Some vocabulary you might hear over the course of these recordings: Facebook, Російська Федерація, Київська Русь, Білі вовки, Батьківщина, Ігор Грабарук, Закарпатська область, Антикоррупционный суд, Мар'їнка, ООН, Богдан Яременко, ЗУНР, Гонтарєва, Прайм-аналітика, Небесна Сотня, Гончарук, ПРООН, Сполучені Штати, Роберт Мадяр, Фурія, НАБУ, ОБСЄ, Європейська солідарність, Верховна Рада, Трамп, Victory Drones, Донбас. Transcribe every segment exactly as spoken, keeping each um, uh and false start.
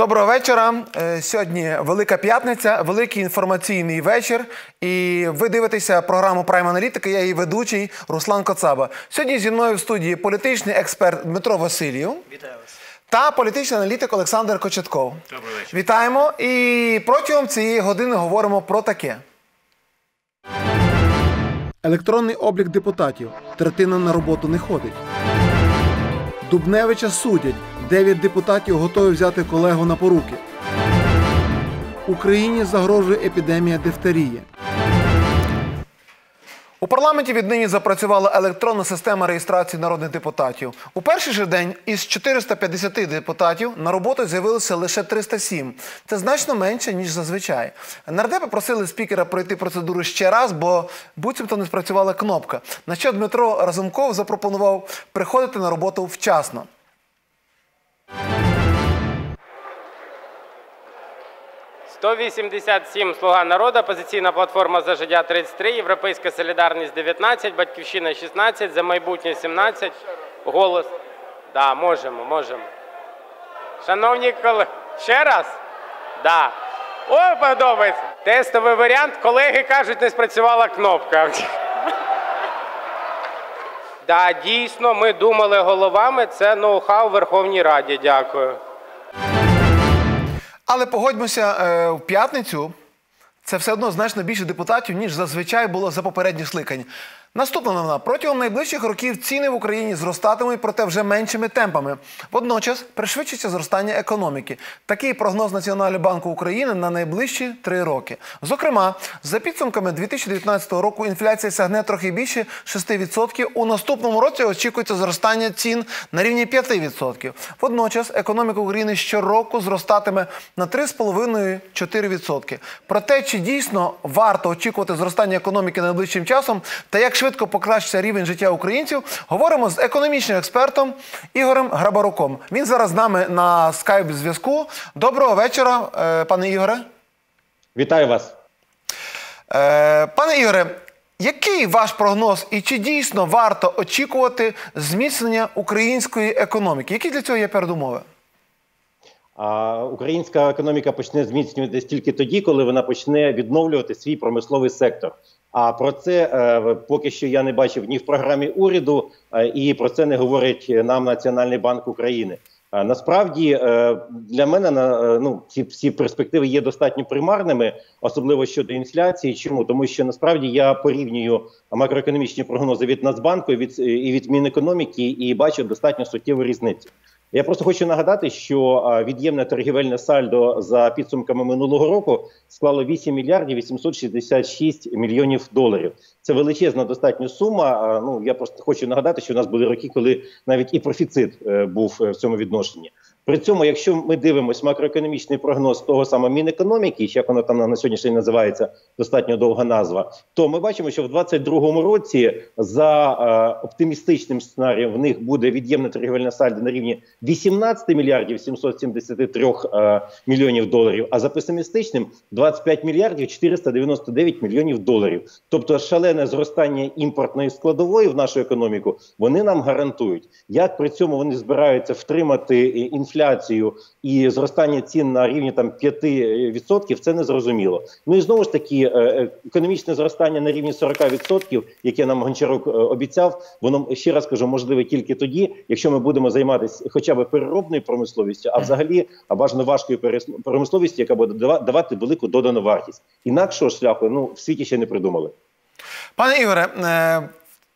Доброго вечора. Сьогодні Велика П'ятниця, великий інформаційний вечір. І ви дивитеся програму «Прайм-аналітика», я її ведучий Руслан Коцаба. Сьогодні зі мною в студії політичний експерт Дмитро Васильєв. Вітаю вас. Та політичний аналітик Олександр Кочетков. Добрий вечір. Вітаємо. І протягом цієї години говоримо про таке. Електронний облік депутатів. Третина на роботу не ходить. Дубневича судять. Дев'ять депутатів готові взяти колегу на поруки. Україні загрожує епідемія дифтерії. У парламенті віднині запрацювала електронна система реєстрації народних депутатів. У перший же день із чотирьохсот п'ятдесяти депутатів на роботу з'явилося лише триста сім. Це значно менше, ніж зазвичай. Нардепи просили спікера пройти процедуру ще раз, бо буцімто не спрацювала кнопка. На що Дмитро Разумков запропонував приходити на роботу вчасно. сто вісімдесят сім, «Слуга народа», «Опозиційна платформа "За життя" – тридцять три, "Європейська солідарність" – дев'ятнадцять, "Батьківщина" – шістнадцять, "За майбутнє" – сімнадцять, "Голос". Да, можемо, можемо. Шановні колеги, ще раз? Да. Ой, подобається. Тестовий варіант. Колеги кажуть, не спрацювала кнопка. Да, дійсно, ми думали головами. Це ноу-хау в Верховній Раді. Дякую. Але погодьмося, в п'ятницю це все одно значно більше депутатів, ніж зазвичай було за попередні скликання. Наступна новина. Протягом найближчих років ціни в Україні зростатимуть, проте вже меншими темпами. Водночас пришвидшиться зростання економіки. Такий прогноз Національного банку України на найближчі три роки. Зокрема, за підсумками дві тисячі дев'ятнадцятого року інфляція сягне трохи більше шести відсотків. У наступному році очікується зростання цін на рівні п'яти відсотків. Водночас економіка України щороку зростатиме на три з половиною - чотири відсотки. Проте, чи дійсно варто очікувати зростання економіки найближчим часом та як швидко покращиться рівень життя українців, говоримо з економічним експертом Ігорем Грабаруком. Він зараз з нами на скайп-зв'язку. Доброго вечора, пане Ігоре. Вітаю вас. Пане Ігоре, який ваш прогноз і чи дійсно варто очікувати зміцнення української економіки? Які для цього є передумови? Українська економіка почне зміцнюватися тільки тоді, коли вона почне відновлювати свій промисловий сектор. А про це е, поки що я не бачив ні в програмі уряду, е, і про це не говорить нам Національний банк України. Е, насправді, е, для мене на, е, ну, ці всі перспективи є достатньо примарними, особливо щодо інфляції. Чому? Тому що насправді я порівнюю макроекономічні прогнози від Нацбанку і від, і від Мінекономіки і бачу достатньо суттєву різницю. Я просто хочу нагадати, що від'ємне торгівельне сальдо за підсумками минулого року склало вісім мільярдів вісімсот шістдесят шість мільйонів доларів. Це величезна достатня сума. Ну, я просто хочу нагадати, що у нас були роки, коли навіть і профіцит був в цьому відношенні. При цьому, якщо ми дивимося макроекономічний прогноз того самого Мінекономіки, як воно там на сьогоднішній називається, достатньо довга назва, то ми бачимо, що в двадцять другому році за е, оптимістичним сценарієм в них буде від'ємне торгівельне сальдо на рівні вісімнадцять мільярдів сімсот сімдесят три е, мільйонів доларів, а за песимістичним двадцять п'ять мільярдів чотириста дев'яносто дев'ять мільйонів доларів. Тобто шалене зростання імпортної складової в нашу економіку вони нам гарантують. Як при цьому вони збираються втримати інфляцію, інфляцію і зростання цін на рівні там п'яти відсотків, це незрозуміло. Ну і знову ж таки, економічне зростання на рівні сорока відсотків, яке нам Гончарук обіцяв, воно, ще раз кажу, можливе тільки тоді, якщо ми будемо займатися хоча б переробною промисловістю, а взагалі бажано важкою промисловістю, яка буде давати велику додану вартість. Інакшого шляху, ну, в світі ще не придумали. Пане Ігоре,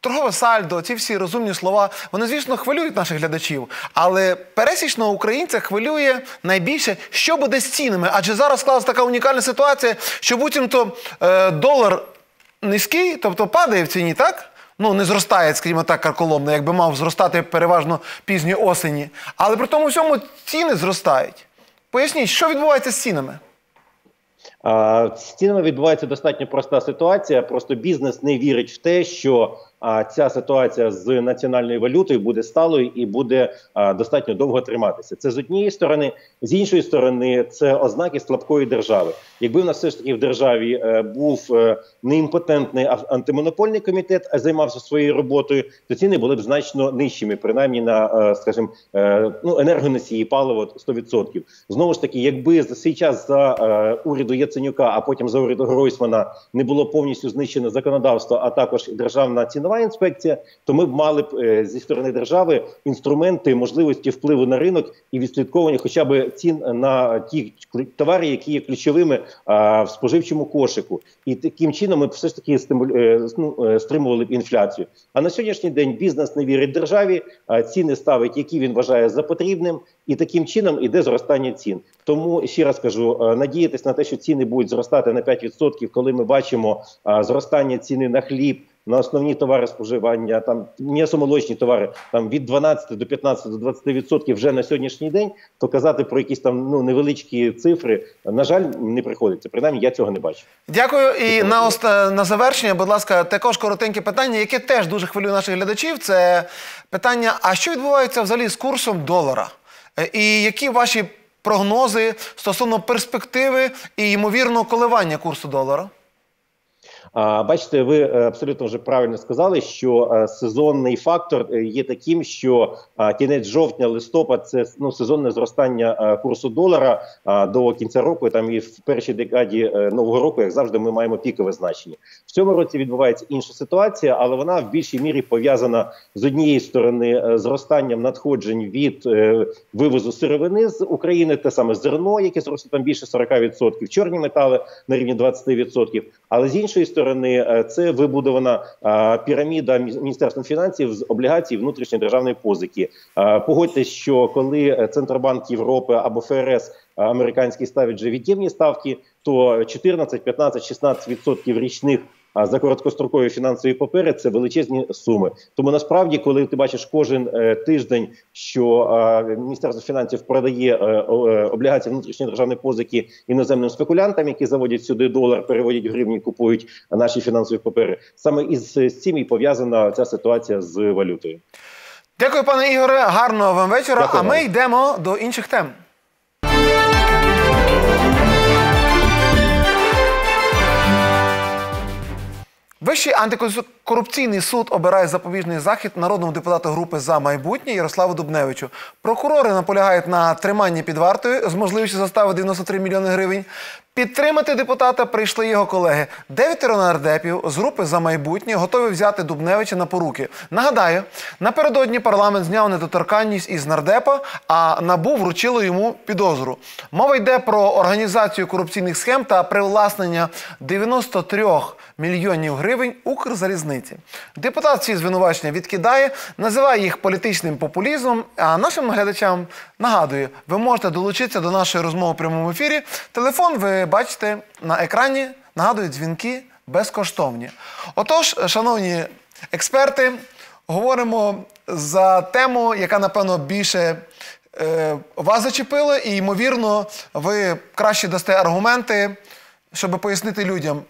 торгове сальдо, ці всі розумні слова, вони, звісно, хвилюють наших глядачів, але пересічного українця хвилює найбільше, що буде з цінами. Адже зараз склалася така унікальна ситуація, що буцімто е, долар низький, тобто падає в ціні, так? Ну, не зростає, скажімо так, карколомно, якби мав зростати переважно пізньої осені. Але при тому всьому ціни зростають. Поясніть, що відбувається з цінами? З цінами відбувається достатньо проста ситуація. Просто бізнес не вірить в те, що а ця ситуація з національною валютою буде сталою і буде а, достатньо довго триматися. Це з однієї сторони. З іншої сторони, це ознаки слабкої держави. Якби в нас все ж таки в державі е, був е, неімпотентний антимонопольний комітет, а займався своєю роботою, то ціни були б значно нижчими, принаймні на, е, скажімо, е, ну, енергоносії, паливо сто відсотків. Знову ж таки, якби за цей час за е, уряду Яценюка, а потім за уряду Гройсмана не було повністю знищено законодавство, а також державна цінова інспекція, то ми б мали б е, зі сторони держави інструменти, можливості впливу на ринок і відслідковування хоча б цін на ті товари, які є ключовими а, в споживчому кошику. І таким чином ми б все ж таки стимулю, ну, стримували б інфляцію. А на сьогоднішній день бізнес не вірить державі, а, ціни ставить, які він вважає за потрібним, і таким чином іде зростання цін. Тому, ще раз кажу, надіятись на те, що ціни будуть зростати на п'ять відсотків, коли ми бачимо а, зростання ціни на хліб, на основні товари споживання, там м'ясомолочні товари, там від дванадцяти до п'ятнадцяти до двадцяти відсотків вже на сьогоднішній день, то казати про якісь там ну невеличкі цифри, на жаль, не приходиться. Принаймні, я цього не бачу. Дякую. І на ост... на завершення, будь ласка, також коротеньке питання, яке теж дуже хвилює наших глядачів. Це питання, а що відбувається взагалі з курсом долара? І які ваші прогнози стосовно перспективи і ймовірного коливання курсу долара? А, бачите, ви абсолютно вже правильно сказали, що а, сезонний фактор є таким, що а, кінець жовтня-листопад – це ну, сезонне зростання а, курсу долара а, до кінця року, там і в першій декаді а, нового року, як завжди, ми маємо пікове значення. В цьому році відбувається інша ситуація, але вона в більшій мірі пов'язана з однієї сторони а, зростанням надходжень від а, вивозу сировини з України, те саме зерно, яке зросло там більше сорока відсотків, чорні метали на рівні двадцяти відсотків, але з іншої сторони, це вибудована а, піраміда Міністерства фінансів з облігацій внутрішньої державної позики. А, погодьтесь, що коли Центробанк Європи або ФРС американський ставить вже від'ємні ставки, то чотирнадцять, п'ятнадцять, шістнадцять відсотків річних а за короткострокові фінансові папери – це величезні суми. Тому насправді, коли ти бачиш кожен е, тиждень, що е, Міністерство фінансів продає е, е, облігації внутрішньої державної позики іноземним спекулянтам, які заводять сюди долар, переводять в гривні, купують наші фінансові папери. Саме із з цим і пов'язана ця ситуація з валютою. Дякую, пане Ігоре. Гарного вам вечора. Дякую, а ми вам. Йдемо до інших тем. Вищий антикорупційний суд обирає запобіжний захід народному депутату групи «За майбутнє» Ярославу Дубневичу. Прокурори наполягають на триманні під вартою з можливістю застави дев'яносто три мільйони гривень. Підтримати депутата прийшли його колеги. Дев'ятеро нардепів з групи «За майбутнє» готові взяти Дубневича на поруки. Нагадаю, напередодні парламент зняв недоторканність із нардепа, а НАБУ вручило йому підозру. Мова йде про організацію корупційних схем та привласнення дев'яноста трьох мільйонів гривень Укрзалізниці. Депутат ці звинувачення відкидає, називає їх політичним популізмом, а нашим глядачам нагадую, ви можете долучитися до нашої розмови в прямому ефірі. Телефон ви бачите на екрані, нагадують, дзвінки безкоштовні. Отож, шановні експерти, говоримо за тему, яка, напевно, більше е, вас зачепила, і, ймовірно, ви краще дасте аргументи, щоб пояснити людям.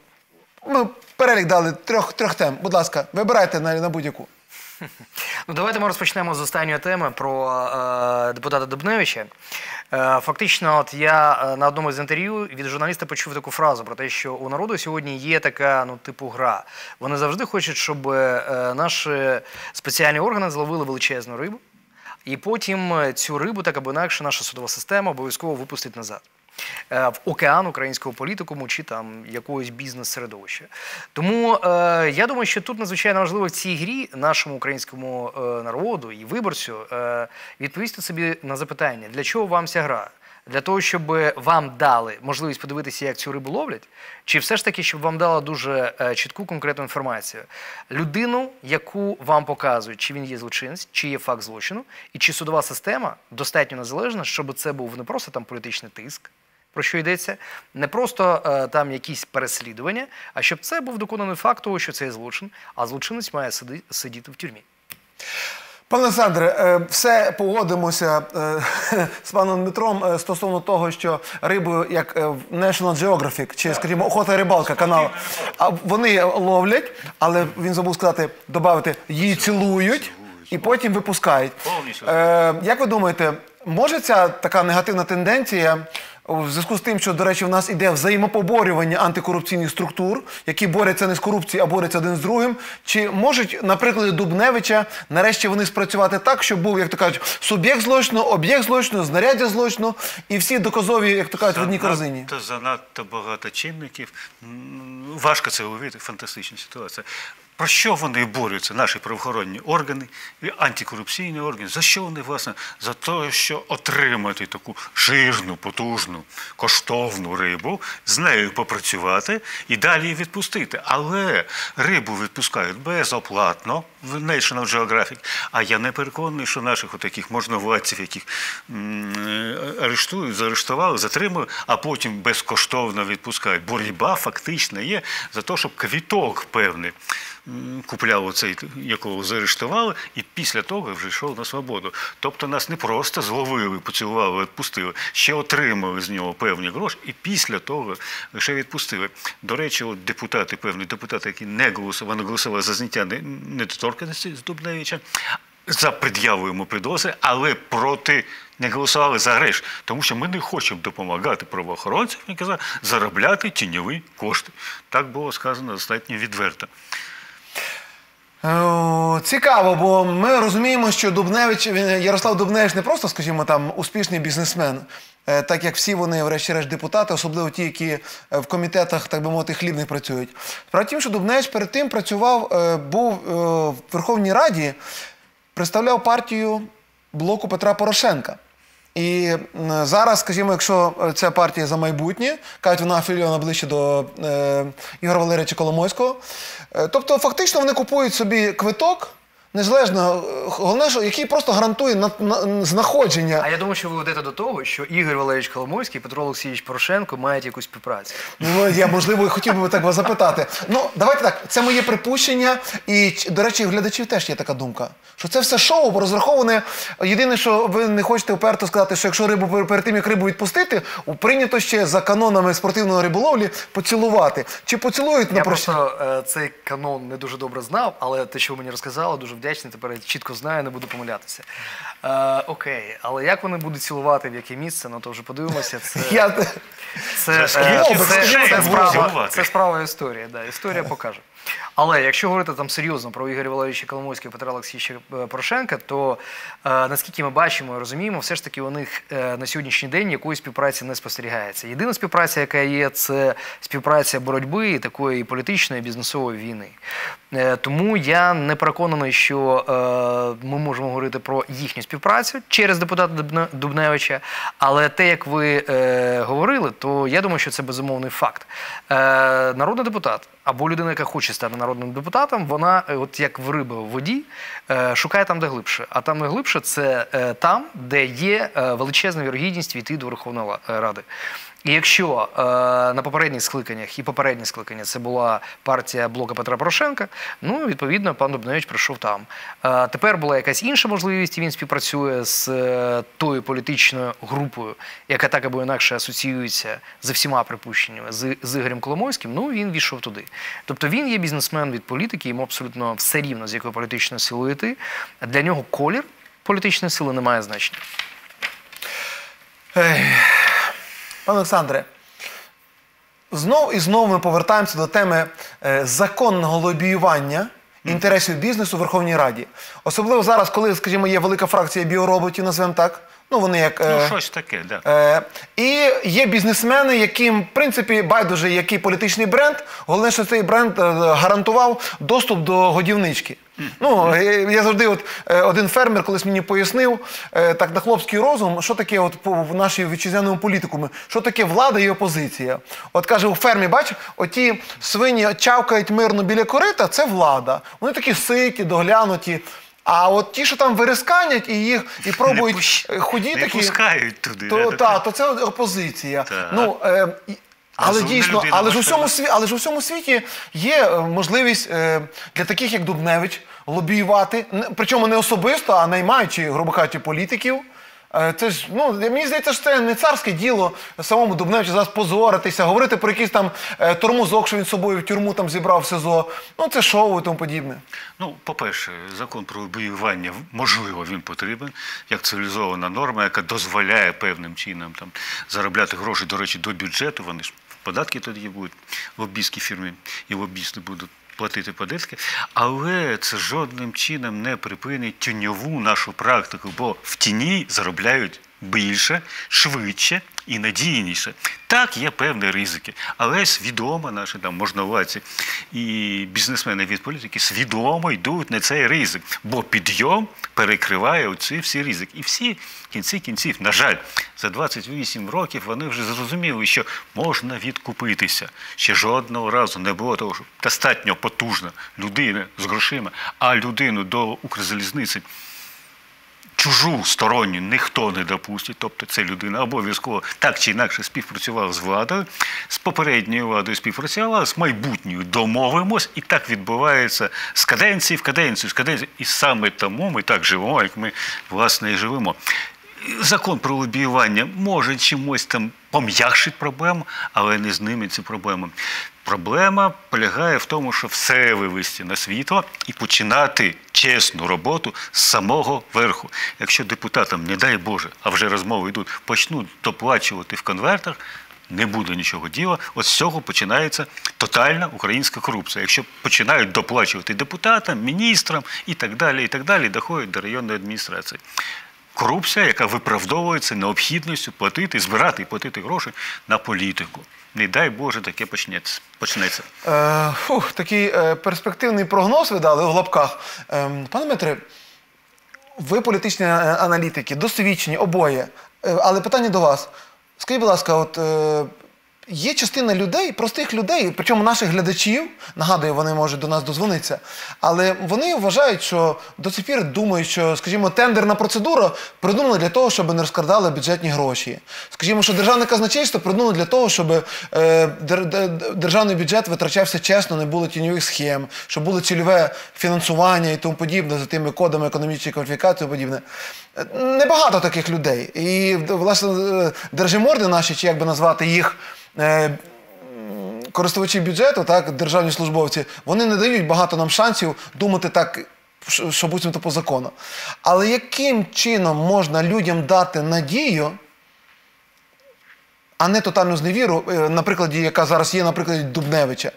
Ми перелік дали трьох, трьох тем. Будь ласка, вибирайте на, на будь-яку. Ну, давайте ми розпочнемо з останньої теми про е, депутата Дубневича. Е, фактично, от я на одному з інтерв'ю від журналіста почув таку фразу про те, що у народу сьогодні є така, ну, типу гра. Вони завжди хочуть, щоб е, наші спеціальні органи зловили величезну рибу, і потім цю рибу, так або інакше, наша судова система обов'язково випустить назад в океан українського політикуму чи там якогось бізнес-середовища. Тому е, я думаю, що тут надзвичайно важливо в цій грі нашому українському е, народу і виборцю е, відповісти собі на запитання, для чого вам ця гра? Для того, щоб вам дали можливість подивитися, як цю рибу ловлять, чи все ж таки, щоб вам дала дуже чітку, конкретну інформацію. Людину, яку вам показують, чи він є злочинець, чи є факт злочину, і чи судова система достатньо незалежна, щоб це був не просто там політичний тиск, про що йдеться, не просто е, там якісь переслідування, а щоб це був доконаний факт того, що це є злочин, а злочинець має сиди, сидіти в тюрмі. Пане Олександре, все погодимося з паном Дмитром стосовно того, що риби, як National Geographic, чи, скажімо, Охота і рибалка канал, вони ловлять, але він забув сказати, додати, її цілують і потім випускають. Як ви думаєте, може ця така негативна тенденція в зв'язку з тим, що, до речі, в нас іде взаємопоборювання антикорупційних структур, які борються не з корупцією, а борються один з другим, чи можуть, наприклад, Дубневича, нарешті вони спрацювати так, щоб був, як то кажуть, суб'єкт злочину, об'єкт злочину, знаряддя злочину і всі доказові, як то кажуть, в одній корзині? Занадто багато чинників. Важко це уявити, фантастична ситуація. Про що вони борються, наші правоохоронні органи, антикорупційні органи? За що вони, власне? За те, що отримати таку жирну, потужну, коштовну рибу, з нею попрацювати і далі її відпустити. Але рибу відпускають безоплатно в National Geographic. А я не переконаний, що наших отаких можновладців, яких арештують, заарештували, затримали, а потім безкоштовно відпускають. Боротьба фактично є за те, щоб квіток певний купляв оцей, якого заарештували, і після того вже йшов на свободу. Тобто нас не просто зловили, поцілували, відпустили, ще отримали з нього певні гроші, і після того ще відпустили. До речі, депутати, певні депутати, які не голосували, не голосували за зняття недоторканності з Дубневича, за пред'явуємо підозри, але проти не голосували за арешт, тому що ми не хочемо допомагати правоохоронцям, як казав, заробляти тіньові кошти. Так було сказано достатньо відверто. Цікаво, бо ми розуміємо, що Ярослав Дубневич не просто, скажімо, там, успішний бізнесмен, так як всі вони, врешті-решт, депутати, особливо ті, які в комітетах, так би мовити, хлібних працюють. Справа в тім, що Дубневич перед тим працював, був в Верховній Раді, представляв партію блоку Петра Порошенка. І зараз, скажімо, якщо ця партія «За майбутнє», кажуть, вона афілійована ближче до Ігора Валерійовича Коломойського, тобто фактично вони купують собі квиток, незалежно, головне, який просто гарантує знаходження. А я думаю, що ви ведете до того, що Ігор Валерійович Коломойський і Петро Олексійович Порошенко мають якусь співпрацю. Ну, я, можливо, і хотів би так вас запитати. Ну, давайте так, це моє припущення, і, до речі, у глядачів теж є така думка, що це все шоу розраховане. Єдине, що ви не хочете уперто сказати, що якщо рибу, перед тим, як рибу відпустити, прийнято ще за канонами спортивної риболовлі поцілувати. Чи поцілують на просто? Я просто цей канон не дуже добре знав, але те, що ви мені розказали, дуже вдячний, тепер я чітко знаю, не буду помилятися. Окей, але як вони будуть цілувати, в яке місце, ну то вже подивимося. Це справа історії, історія покаже. Але якщо говорити там серйозно про Ігоря Валерійовича Коломойського і Петра Олексійовича Порошенка, то наскільки ми бачимо і розуміємо, все ж таки у них на сьогоднішній день якої співпраці не спостерігається. Єдина співпраця, яка є, це співпраця боротьби такої політичної і бізнесової війни. Тому я не переконаний, що ми можемо говорити про їхню співпрацю через депутата Дубневича, але те, як ви говорили, то я думаю, що це безумовний факт. Народний депутат або людина, яка хоче стати народним депутатом, вона, от як в риба в воді, шукає там, де глибше. А там, де глибше, це там, де є величезна вірогідність війти до Верховної Ради. І якщо на попередніх скликаннях, і попередні скликання, це була партія блока Петра Порошенка, ну, відповідно, пан Дубневич прийшов там. Тепер була якась інша можливість, і він співпрацює з тою політичною групою, яка так або інакше асоціюється за всіма припущеннями з Ігорем Коломойським, ну, він війшов туди. Тобто він є бізнесмен від політики, йому абсолютно все рівно, з якою політичною силою йти. Для нього колір політичної сили не має значення. Пане Олександре, знов і знов ми повертаємося до теми законного лобіювання інтересів бізнесу у Верховній Раді. Особливо зараз, коли, скажімо, є велика фракція біороботів, назвемо так. Ну, вони як... Ну, щось таке, так. І є бізнесмени, яким, в принципі, байдуже, який політичний бренд. Головне, що цей бренд гарантував доступ до годівнички. Ну, я завжди, от, один фермер колись мені пояснив, так, на хлопський розум, що таке, от, в нашій вітчизняному політикумі, що таке влада і опозиція. От, каже, у фермі, бачиш, оті свині чавкають мирно біля корита, це влада. Вони такі ситі, доглянуті. А от ті, що там вирисканять і їх, і пробують худі такі... Не пускають туди. Так, то це опозиція. Ну, але дійсно, але ж у всьому світі є можливість для таких, як Дубневич, лобіювати, причому не особисто, а наймаючи, грубо кажучи, політиків. Це ж, ну, мені здається, що це не царське діло самому Дубневичу зараз позоритися, говорити про якийсь там тормозок, що він з собою в тюрму там зібрав в СІЗО. Ну, це шоу і тому подібне. Ну, по-перше, закон про лобіювання, можливо, він потрібен, як цивілізована норма, яка дозволяє певним чином там заробляти гроші, до речі, до бюджету. Вони ж податки тоді будуть, лобістські фірми і лобісти будуть платити податки, але це жодним чином не припинить тіньову нашу практику, бо в тіні заробляють більше, швидше і надійніше. Так, є певні ризики, але свідомо наші там можновладці і бізнесмени від політики свідомо йдуть на цей ризик, бо підйом перекриває оці всі ризики. І всі в кінці кінців, на жаль, за двадцять вісім років вони вже зрозуміли, що можна відкупитися. Ще жодного разу не було того, що достатньо потужна людина з грошима, а людину до Укрзалізниці чужу сторонню ніхто не допустить, тобто ця людина обов'язково так чи інакше співпрацювала з владою, з попередньою владою співпрацювала, з майбутньою домовимось, і так відбувається з каденції в каденцію, з каденції. І саме тому ми так живемо, як ми, власне, і живемо. Закон про лобіювання може чимось там пом'якшить проблему, але не зніме ці проблеми. Проблема полягає в тому, що все вивести на світло і починати чесну роботу з самого верху. Якщо депутатам, не дай Боже, а вже розмови йдуть, почнуть доплачувати в конвертах, не буде нічого діла. От з цього починається тотальна українська корупція. Якщо починають доплачувати депутатам, міністрам і так далі, і так далі, доходять до районної адміністрації. Корупція, яка виправдовується необхідністю платити, збирати і платити гроші на політику. Не дай Боже, таке почнеться. Е, фух, такий е, перспективний прогноз ви дали у лапках. Е, пане Дмитре, ви політичні аналітики, досвідчені, обоє. Е, але питання до вас. Скажіть, будь ласка, от... Е, Є частина людей, простих людей, причому наших глядачів, нагадую, вони можуть до нас дозвонитися, але вони вважають, що до цих пір думають, що, скажімо, тендерна процедура придумана для того, щоб не розкрадали бюджетні гроші. Скажімо, що державне казначейство придумано для того, щоб е, державний бюджет витрачався чесно, не було тіньових схем, щоб було цільове фінансування і тому подібне, за тими кодами економічної кваліфікації і подібне. Небагато таких людей. І, власне, держиморди наші, чи як би назвати їх, користувачі бюджету, так, державні службовці, вони не дають багато нам шансів думати так, що буцімто по закону. Але яким чином можна людям дати надію, а не тотальну зневіру, на прикладі, яка зараз є, на прикладі Дубневича?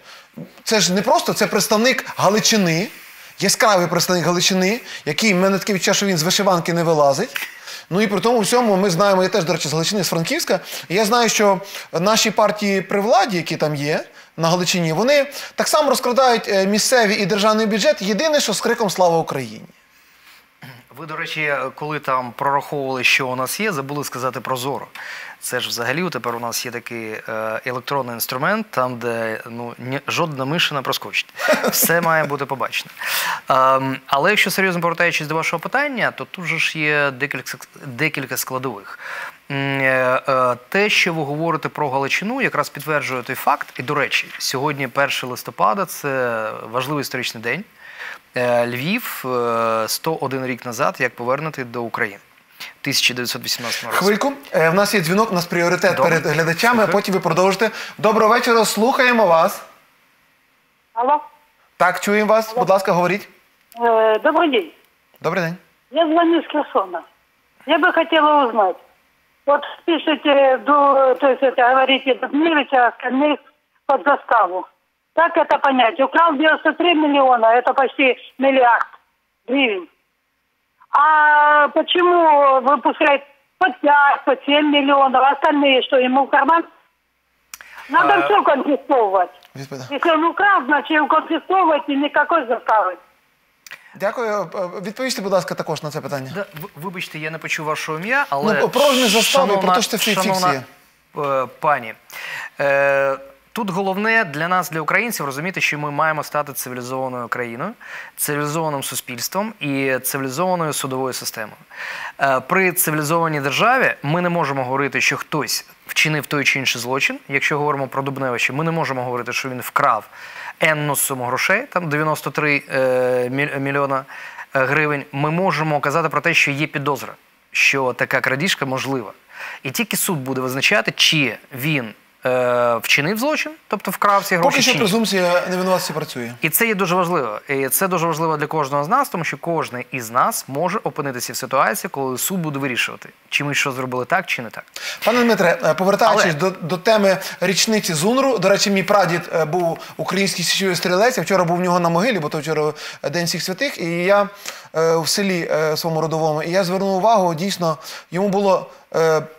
Це ж не просто, це представник Галичини, яскравий представник Галичини, який, в мене таке відчуття, що він з вишиванки не вилазить. Ну і при тому всьому ми знаємо, я теж, до речі, з Галичини, з Франківська, і я знаю, що наші партії при владі, які там є на Галичині, вони так само розкрадають місцеві і державний бюджет, єдине, що з криком «Слава Україні!». Ви, до речі, коли там прораховували, що у нас є, забули сказати прозоро. Це ж взагалі тепер у нас є такий електронний інструмент, там, де ну, жодна миша не проскочить. Все має бути побачено. Але якщо серйозно повертаючись до вашого питання, то тут же ж є декілька складових. Те, що ви говорите про Галичину, якраз підтверджує той факт. І, до речі, сьогодні перше листопада – це важливий історичний день. Львів сто один рік назад, як повернути до України. тисяча дев'ятсот вісімнадцятого року. Хвильку. В нас є дзвінок, у нас пріоритет Добре. перед глядачами, а потім ви продовжите. Доброго вечора, слухаємо вас. Алло. Так, чуємо вас. Алло. Будь ласка, говоріть. Добрий день. Добрий день. Я звоню з Херсона. Я би хотіла узнати. От пишете, говорите, Дубневича, остальных под заставу. Как это понять? Украл девяносто три миллиона, это почти миллиард гривен. А почему выпускает по пять, по семь миллионов, а остальные что, ему в карман? Надо а... все конфисковывать. Господа. Если он украл, значит конфисковывать и никакой заставы. Дякую. Відповісти, будь ласка, також на це питання. Да, вибачте, я не почув вашого ім'я, але... Ну, про не застави, шановна, про те, що ти в цій фікції. Шановна пані, е... Тут головне для нас, для українців, розуміти, що ми маємо стати цивілізованою країною, цивілізованим суспільством і цивілізованою судовою системою. При цивілізованій державі ми не можемо говорити, що хтось вчинив той чи інший злочин. Якщо говоримо про Дубневича, ми не можемо говорити, що він вкрав енну суму грошей, там дев'яносто три мільйона гривень. Ми можемо казати про те, що є підозра, що така крадіжка можлива. І тільки суд буде визначати, чи він вчинив злочин, тобто вкрав ці гроші. Поки що презумпція невинуватості працює. І це є дуже важливо. І це дуже важливо для кожного з нас, тому що кожен із нас може опинитися в ситуації, коли суд буде вирішувати, чи ми що зробили так, чи не так. Пане Дмитре, повертаючись Але... до, до теми річниці ЗУНРу, до речі, мій прадід був український січовий стрілець, я вчора був у нього на могилі, бо то вчора День всіх святих, і я в селі своєму родовому, і я звернув увагу, дійсно, йому було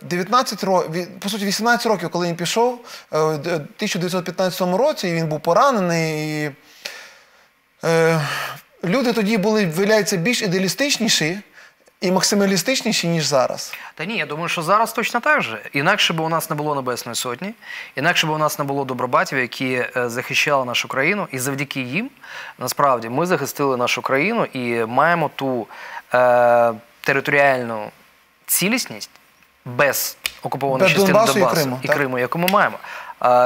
дев'ятнадцять років, по суті, вісімнадцять років, коли він пішов, в тисяча дев'ятсот п'ятнадцятому році, він був поранений. І люди тоді були, виявляється, більш ідеалістичніші і максималістичніші, ніж зараз. Та ні, я думаю, що зараз точно так же. Інакше б у нас не було Небесної Сотні, інакше б у нас не було добробатів, які захищали нашу країну. І завдяки їм, насправді, ми захистили нашу країну і маємо ту е, територіальну цілісність, без окупованої частини Донбасу і Криму, яку ми маємо,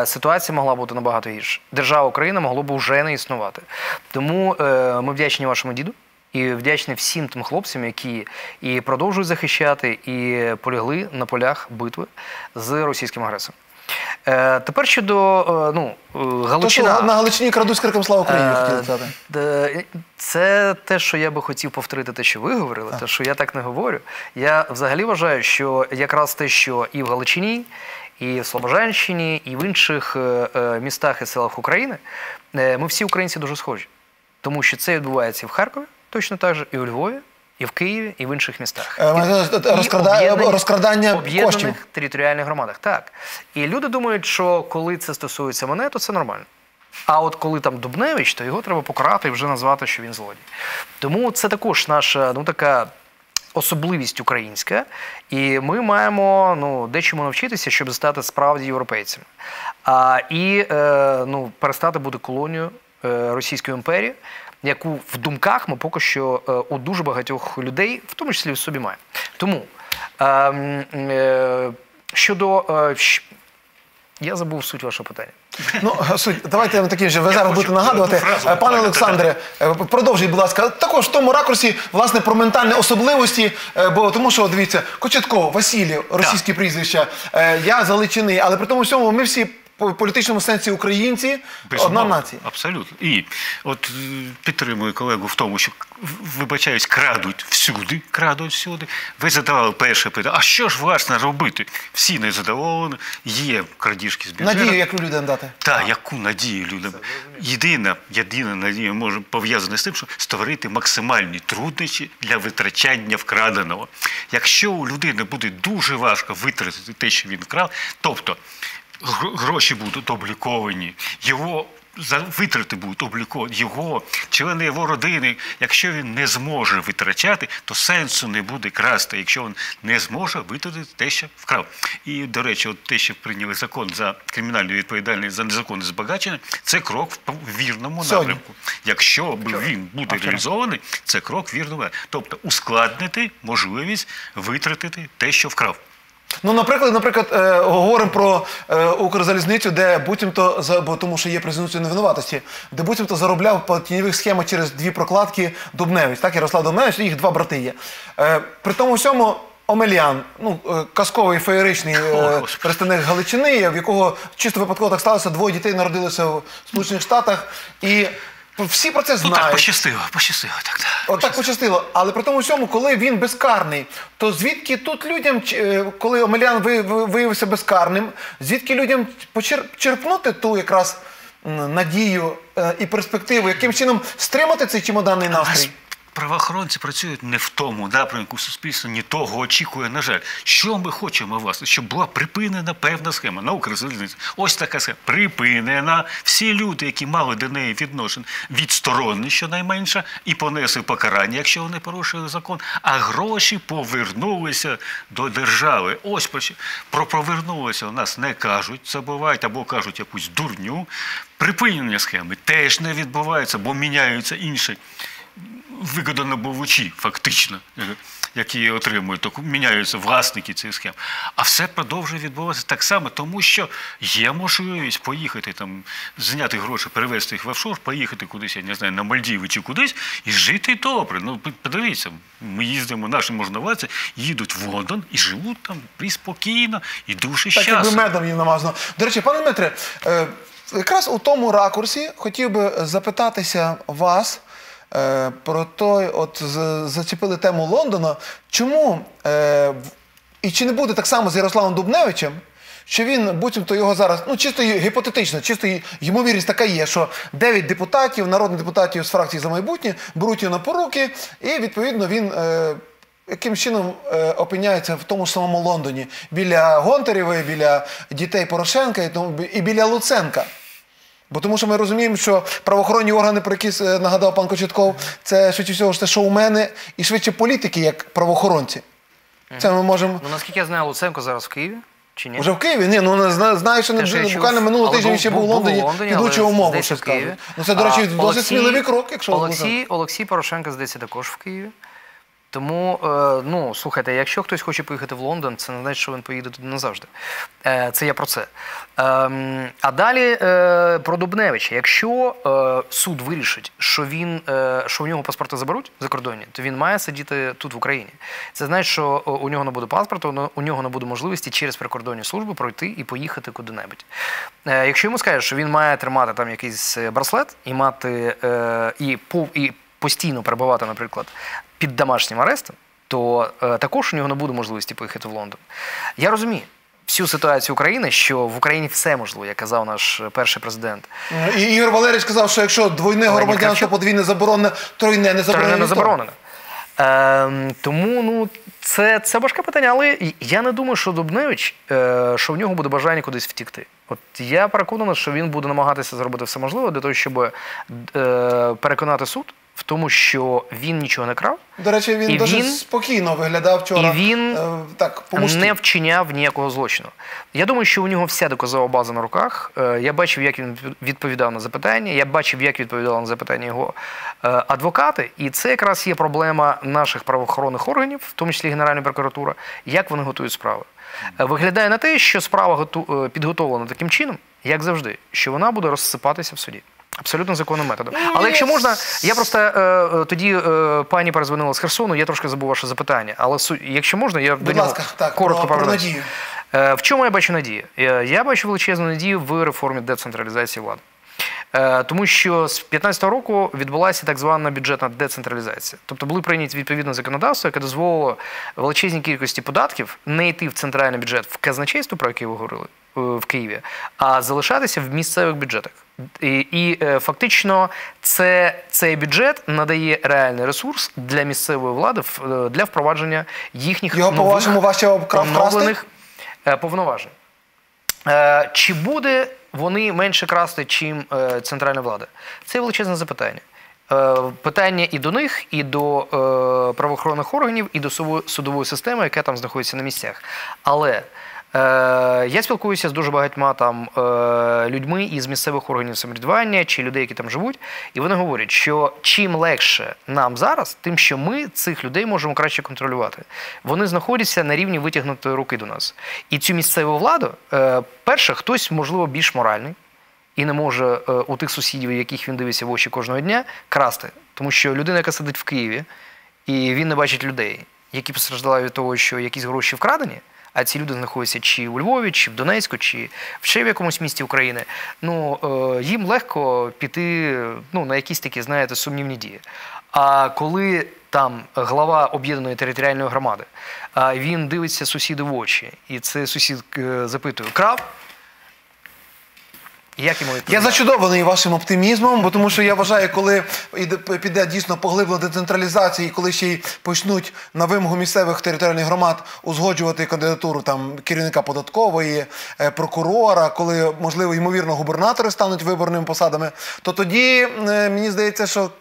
ситуація могла бути набагато гірше. Держава Україна могла б уже не існувати. Тому ми вдячні вашому діду і вдячні всім тим хлопцям, які і продовжують захищати, і полягли на полях битви з російським агресором. Тепер щодо, ну, Галичина. На Галичині крадуть з криком «Слава Україні» хотіли сказати. Це те, що я би хотів повторити, те, що ви говорили, те, що я так не говорю. Я взагалі вважаю, що якраз те, що і в Галичині, і в Слобожанщині, і в інших містах і селах України, ми всі українці дуже схожі. Тому що це відбувається і в Харкові, точно так же, і у Львові, і в Києві, і в інших містах. Розкрадання коштів. Об'єднаних територіальних громадах, так. І люди думають, що коли це стосується мене, то це нормально. А от коли там Дубневич, то його треба покарати і вже назвати, що він злодій. Тому це також наша, ну, така особливість українська. І ми маємо, ну, дечому навчитися, щоб стати справді європейцями. А, і, е, ну, перестати бути колонією е, Російської імперії, яку в думках ми поки що у дуже багатьох людей, в тому числі в собі, маємо. Тому, е, е, щодо... Е, я забув суть вашого питання. Ну, суть, давайте таким же, ви я зараз хочу, будете нагадувати. Пане Олександре, продовжіть, будь ласка, також в тому ракурсі, власне, про ментальні особливості, бо тому що, дивіться, Кочетков, Васильєв, російські прізвища, я з Галичини, але при тому всьому ми всі в політичному сенсі українці – одна нація. Абсолютно. І от підтримую колегу в тому, що, вибачаюсь, крадуть всюди, крадуть всюди. Ви задавали перше питання, а що ж, власне, робити? Всі незадоволені, є крадіжки з бюджету. Надію, яку людям дати? Так, яку надію людям. Єдина, єдина надія може пов'язана з тим, що створити максимальні труднощі для витрачання вкраденого. Якщо у людини буде дуже важко витратити те, що він вкрав, тобто гроші будуть обліковані, його витрати будуть обліковані, його, члени його родини. Якщо він не зможе витрачати, то сенсу не буде красти, якщо він не зможе витратити те, що вкрав. І, до речі, от те, що прийняли закон за кримінальну відповідальність за незаконне збагачення, це крок в вірному напрямку. Якщо він буде реалізований, це крок в вірному напрямку. Тобто ускладнити можливість витратити те, що вкрав. Ну, наприклад, наприклад, е, говоримо про е, Укрзалізницю, де буцімто, бо тому що є презумпція невинуватості, де буцімто заробляв по тіньових схемах через дві прокладки Дубневич, так, Ярослав Дубневич, їх два брати є. Е, при тому всьому Омельян, ну, казковий, феєричний е, представник Галичини, в якого чисто випадково так сталося, двоє дітей народилися в Сполучених Штатах, і всі про це знають. Ну, так пощастило, пощастило. Так, так. От так пощастило. Але при тому всьому, коли він безкарний, то звідки тут людям, коли Омельян виявився безкарним, звідки людям почерпнути ту якраз надію і перспективу, яким чином стримати цей чемоданний настрій? правоохоронці працюють не в тому напрямку суспільства, не того очікує, на жаль. Що ми хочемо, власне? Щоб була припинена певна схема на Укрзалізниці. Ось така схема. Припинена. Всі люди, які мали до неї відношення, відсторонені щонайменше і понесли покарання, якщо вони порушили закон, а гроші повернулися до держави. Ось про повернулися у нас не кажуть, забувають, або кажуть якусь дурню. Припинення схеми теж не відбувається, бо міняються інші вигодонабувачі, фактично, які отримують, міняються власники цієї схеми. А все продовжує відбуватися так само, тому що є можливість поїхати, там, зняти гроші, перевезти їх в офшор, поїхати кудись, я не знаю, на Мальдіви чи кудись, і жити добре. Ну, подивіться, ми їздимо, наші можновладці їдуть в Лондон і живуть там приспокійно, і дуже щасливо. Так, якби медом їм намазано. До речі, пане Дмитре, якраз у тому ракурсі хотів би запитатися вас, про той, от зачепили тему Лондона. Чому, і чи не буде так само з Ярославом Дубневичем, що він, буцімто його зараз, ну чисто гіпотетично, чисто ймовірність така є, що дев'ять депутатів, народних депутатів з фракції «За майбутнє» беруть його на поруки, і, відповідно, він яким чином опиняється в тому ж самому Лондоні, біля Гонтарєвої, біля дітей Порошенка і біля Луценка. Бо тому що ми розуміємо, що правоохоронні органи, про які нагадав пан Кочетков, це швидше всього це шоумени і швидше політики, як правоохоронці. Це ми можемо... Ну, наскільки я знаю, Луценко зараз в Києві, чи ні? Вже в Києві? Ні, ну знаю, що буквально минулого тижня він ще був у Лондоні, підучив умову, що скажуть. Ну це, до речі, досить сміливий крок, якщо... Олексій Порошенко, здається, також в Києві. Тому, ну, слухайте, якщо хтось хоче поїхати в Лондон, це не значить, що він поїде туди назавжди. Це я про це. А далі про Дубневича. Якщо суд вирішить, що у нього паспорти заберуть закордонні, то він має сидіти тут, в Україні. Це значить, що у нього не буде паспорту, у нього не буде можливості через прикордонні служби пройти і поїхати куди-небудь. Якщо йому скажуть, що він має тримати там якийсь браслет і мати, і постійно перебувати, наприклад, під домашнім арестом, то також у нього не буде можливості поїхати в Лондон. Я розумію всю ситуацію України, що в Україні все можливо, як казав наш перший президент. Ігор Валерійович казав, що якщо двойне громадянство, подвійне заборонено, тройне не заборонено. Тому це важке питання, але я не думаю, що Дубневич, що в нього буде бажання кудись втікти. Я переконаний, що він буде намагатися зробити все можливе для того, щоб переконати суд в тому, що він нічого не крав. До речі, він дуже спокійно виглядав вчора. І він не вчиняв ніякого злочину. Я думаю, що у нього вся доказова база на руках. Я бачив, як він відповідав на запитання. Я бачив, як відповідали на запитання його адвокати. І це якраз є проблема наших правоохоронних органів, в тому числі Генеральна прокуратура, як вони готують справи. Виглядає на те, що справа підготовлена таким чином, як завжди, що вона буде розсипатися в суді. Абсолютно законним методом. Але якщо можна, я просто тоді пані перезвонила з Херсону, я трошки забув ваше запитання, але якщо можна, я до нього коротко повернусь. В чому я бачу надію? Я бачу величезну надію в реформі децентралізації влади. Тому що з дві тисячі п'ятнадцятого року відбулася так звана бюджетна децентралізація. Тобто були прийняті відповідне законодавство, яке дозволило величезній кількості податків не йти в центральний бюджет, в казначейство, про яке ви говорили, в Києві, а залишатися в місцевих бюджетах. І фактично цей бюджет надає реальний ресурс для місцевої влади, для впровадження їхніх нових повноважень. Чи буде вони менше красти, чим центральна влада? Це величезне запитання. Питання і до них, і до правоохоронних органів, і до судової системи, яка там знаходиться на місцях. Але я спілкуюся з дуже багатьма людьми із місцевих органів самоврядування чи людей, які там живуть, і вони говорять, що чим легше нам зараз, тим, що ми цих людей можемо краще контролювати. Вони знаходяться на рівні витягнутої руки до нас. І цю місцеву владу, перше, хтось, можливо, більш моральний і не може у тих сусідів, яких він дивиться в очі кожного дня, красти. Тому що людина, яка сидить в Києві, і він не бачить людей, які постраждали від того, що якісь гроші вкрадені, а ці люди знаходяться чи у Львові, чи в Донецьку, чи ще в якомусь місті України, їм легко піти на якісь такі, знаєте, сумнівні дії. А коли там глава об'єднаної територіальної громади, він дивиться сусіду в очі, і цей сусід запитує, крав? Я зачудований вашим оптимізмом, тому що я вважаю, коли піде дійсно поглиблена децентралізація і коли ще й почнуть на вимогу місцевих територіальних громад узгоджувати кандидатуру керівника податкової, прокурора, коли, можливо, ймовірно, губернатори стануть виборними посадами, то тоді, мені здається, що...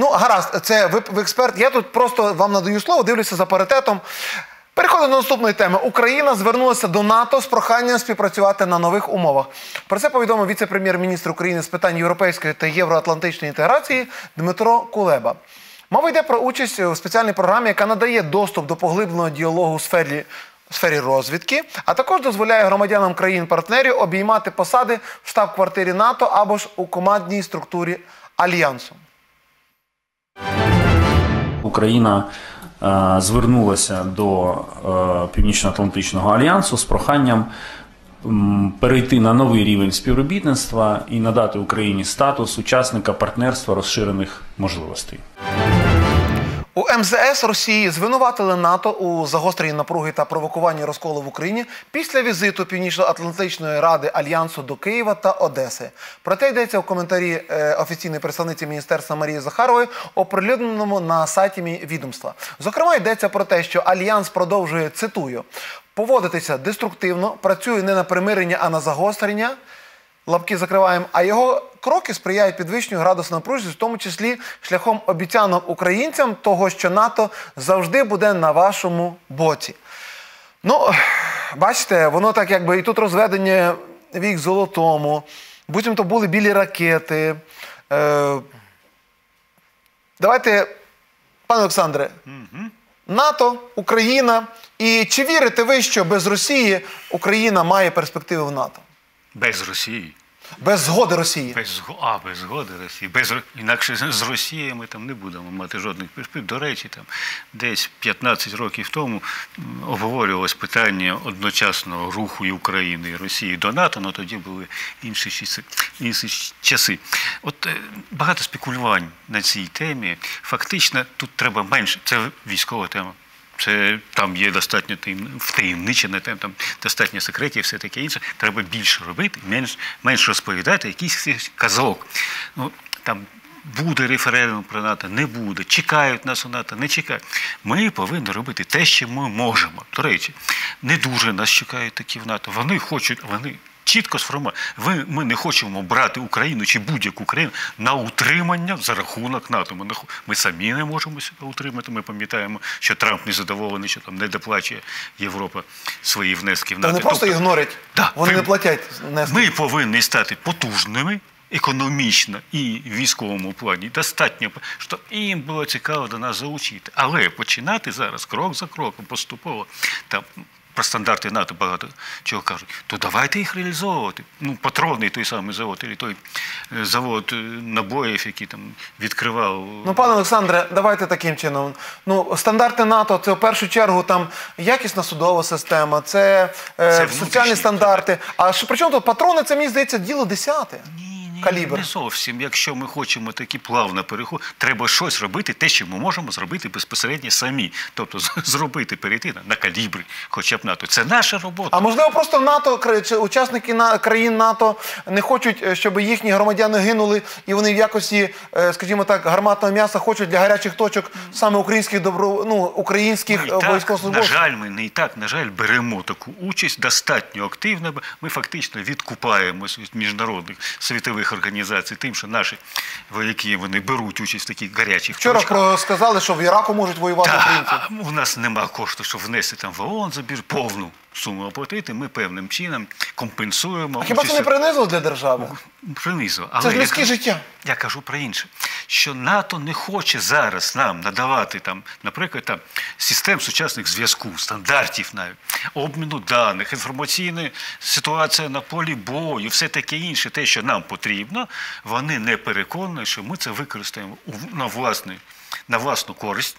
Ну, гаразд, це ви експерт, я тут просто вам надаю слово, дивлюся за паритетом. Переходимо до наступної теми. Україна звернулася до НАТО з проханням співпрацювати на нових умовах. Про це повідомив віце-прем'єр-міністр України з питань європейської та євроатлантичної інтеграції Дмитро Кулеба. Мова йде про участь у спеціальній програмі, яка надає доступ до поглибленого діалогу у сфері, у сфері розвідки, а також дозволяє громадянам країн-партнерів обіймати посади в штаб-квартирі НАТО або ж у командній структурі Альянсу. Україна звернулася до Північно-Атлантичного альянсу з проханням перейти на новий рівень співробітництва і надати Україні статус учасника партнерства розширених можливостей. У ем зет ес Росії звинуватили НАТО у загостренні напруги та провокуванні розколу в Україні після візиту Північно-Атлантичної Ради Альянсу до Києва та Одеси. Про це йдеться у коментарі офіційної представниці Міністерства Марії Захарової, оприлюдненому на сайті відомства. Зокрема, йдеться про те, що Альянс продовжує, цитую, «поводитися деструктивно, працює не на примирення, а на загострення». Лапки закриваємо, а його кроки сприяють підвищенню градусу напруженості, в тому числі шляхом обіцянок українцям того, що НАТО завжди буде на вашому боці. Ну, бачите, воно так якби і тут розведення вік золотому, буцімто були білі ракети. Давайте, пане Олександре, НАТО, Україна, і чи вірите ви, що без Росії Україна має перспективи в НАТО? Без Росії. Без згоди Росії. А, без згоди Росії. Інакше з Росією ми там не будемо мати жодних перспектив. До речі, десь п'ятнадцять років тому обговорювалось питання одночасного руху і України, і Росії до НАТО, але тоді були інші часи. От багато спекулювань на цій темі. Фактично, тут треба менше. Це військова тема. Там є достатньо втаємничене, там достатньо секретів, все таке інше. Треба більше робити, менше розповідати, якийсь казок. Там буде референдум про НАТО, не буде, чекають нас у НАТО, не чекають. Ми повинні робити те, що ми можемо. До речі, не дуже нас чекають такі в НАТО. Вони хочуть, вони чітко сформують. Ми не хочемо брати Україну чи будь-яку країну на утримання за рахунок НАТО. Ми самі не можемо себе утримати. Ми пам'ятаємо, що Трамп незадоволений, що не доплачує Європа свої внески в НАТО. Вони просто ігнорять. Вони не платять внески. Ми повинні стати потужними економічно і в військовому плані. Достатньо, щоб їм було цікаво до нас залучити. Але починати зараз крок за кроком, поступово, там, про стандарти НАТО багато чого кажуть, то давайте їх реалізовувати. Ну, патронний той самий завод, або той завод набоїв, який там відкривав... Ну, пане Олександре, давайте таким чином. Ну, стандарти НАТО – це в першу чергу там якісна судова система, це соціальні стандарти. А при чому тут патрони – це, мені здається, діло десяте. Не зовсім. Якщо ми хочемо такі плавно переходи, треба щось робити, те, що ми можемо зробити безпосередньо самі. Тобто зробити, перейти на калібри, хоча б НАТО. Це наша робота. А можливо, просто НАТО, учасники країн НАТО не хочуть, щоб їхні громадяни гинули, і вони в якості, скажімо так, гарматного м'яса хочуть для гарячих точок саме українських військовослужбовців. На жаль, ми не і так, на жаль, беремо таку участь достатньо активно. Ми фактично відкупаємось від міжнародних світових організацій тим, що наші вояки, вони беруть участь в таких гарячих точках. Вчора сказали, що в Іраку можуть воювати українці. У нас нема кошту, щоб внести там в ООН забір, повну суму оплатити, ми певним чином компенсуємо. А хіба це не принизило для держави? Принизило. Це ж людське життя. Я кажу про інше. Що НАТО не хоче зараз нам надавати, наприклад, систем сучасних зв'язку, стандартів навіть, обміну даних, інформаційна ситуація на полі бою, все таке інше, те, що нам потрібно, вони не переконані, що ми це використаємо на власний. На власну користь,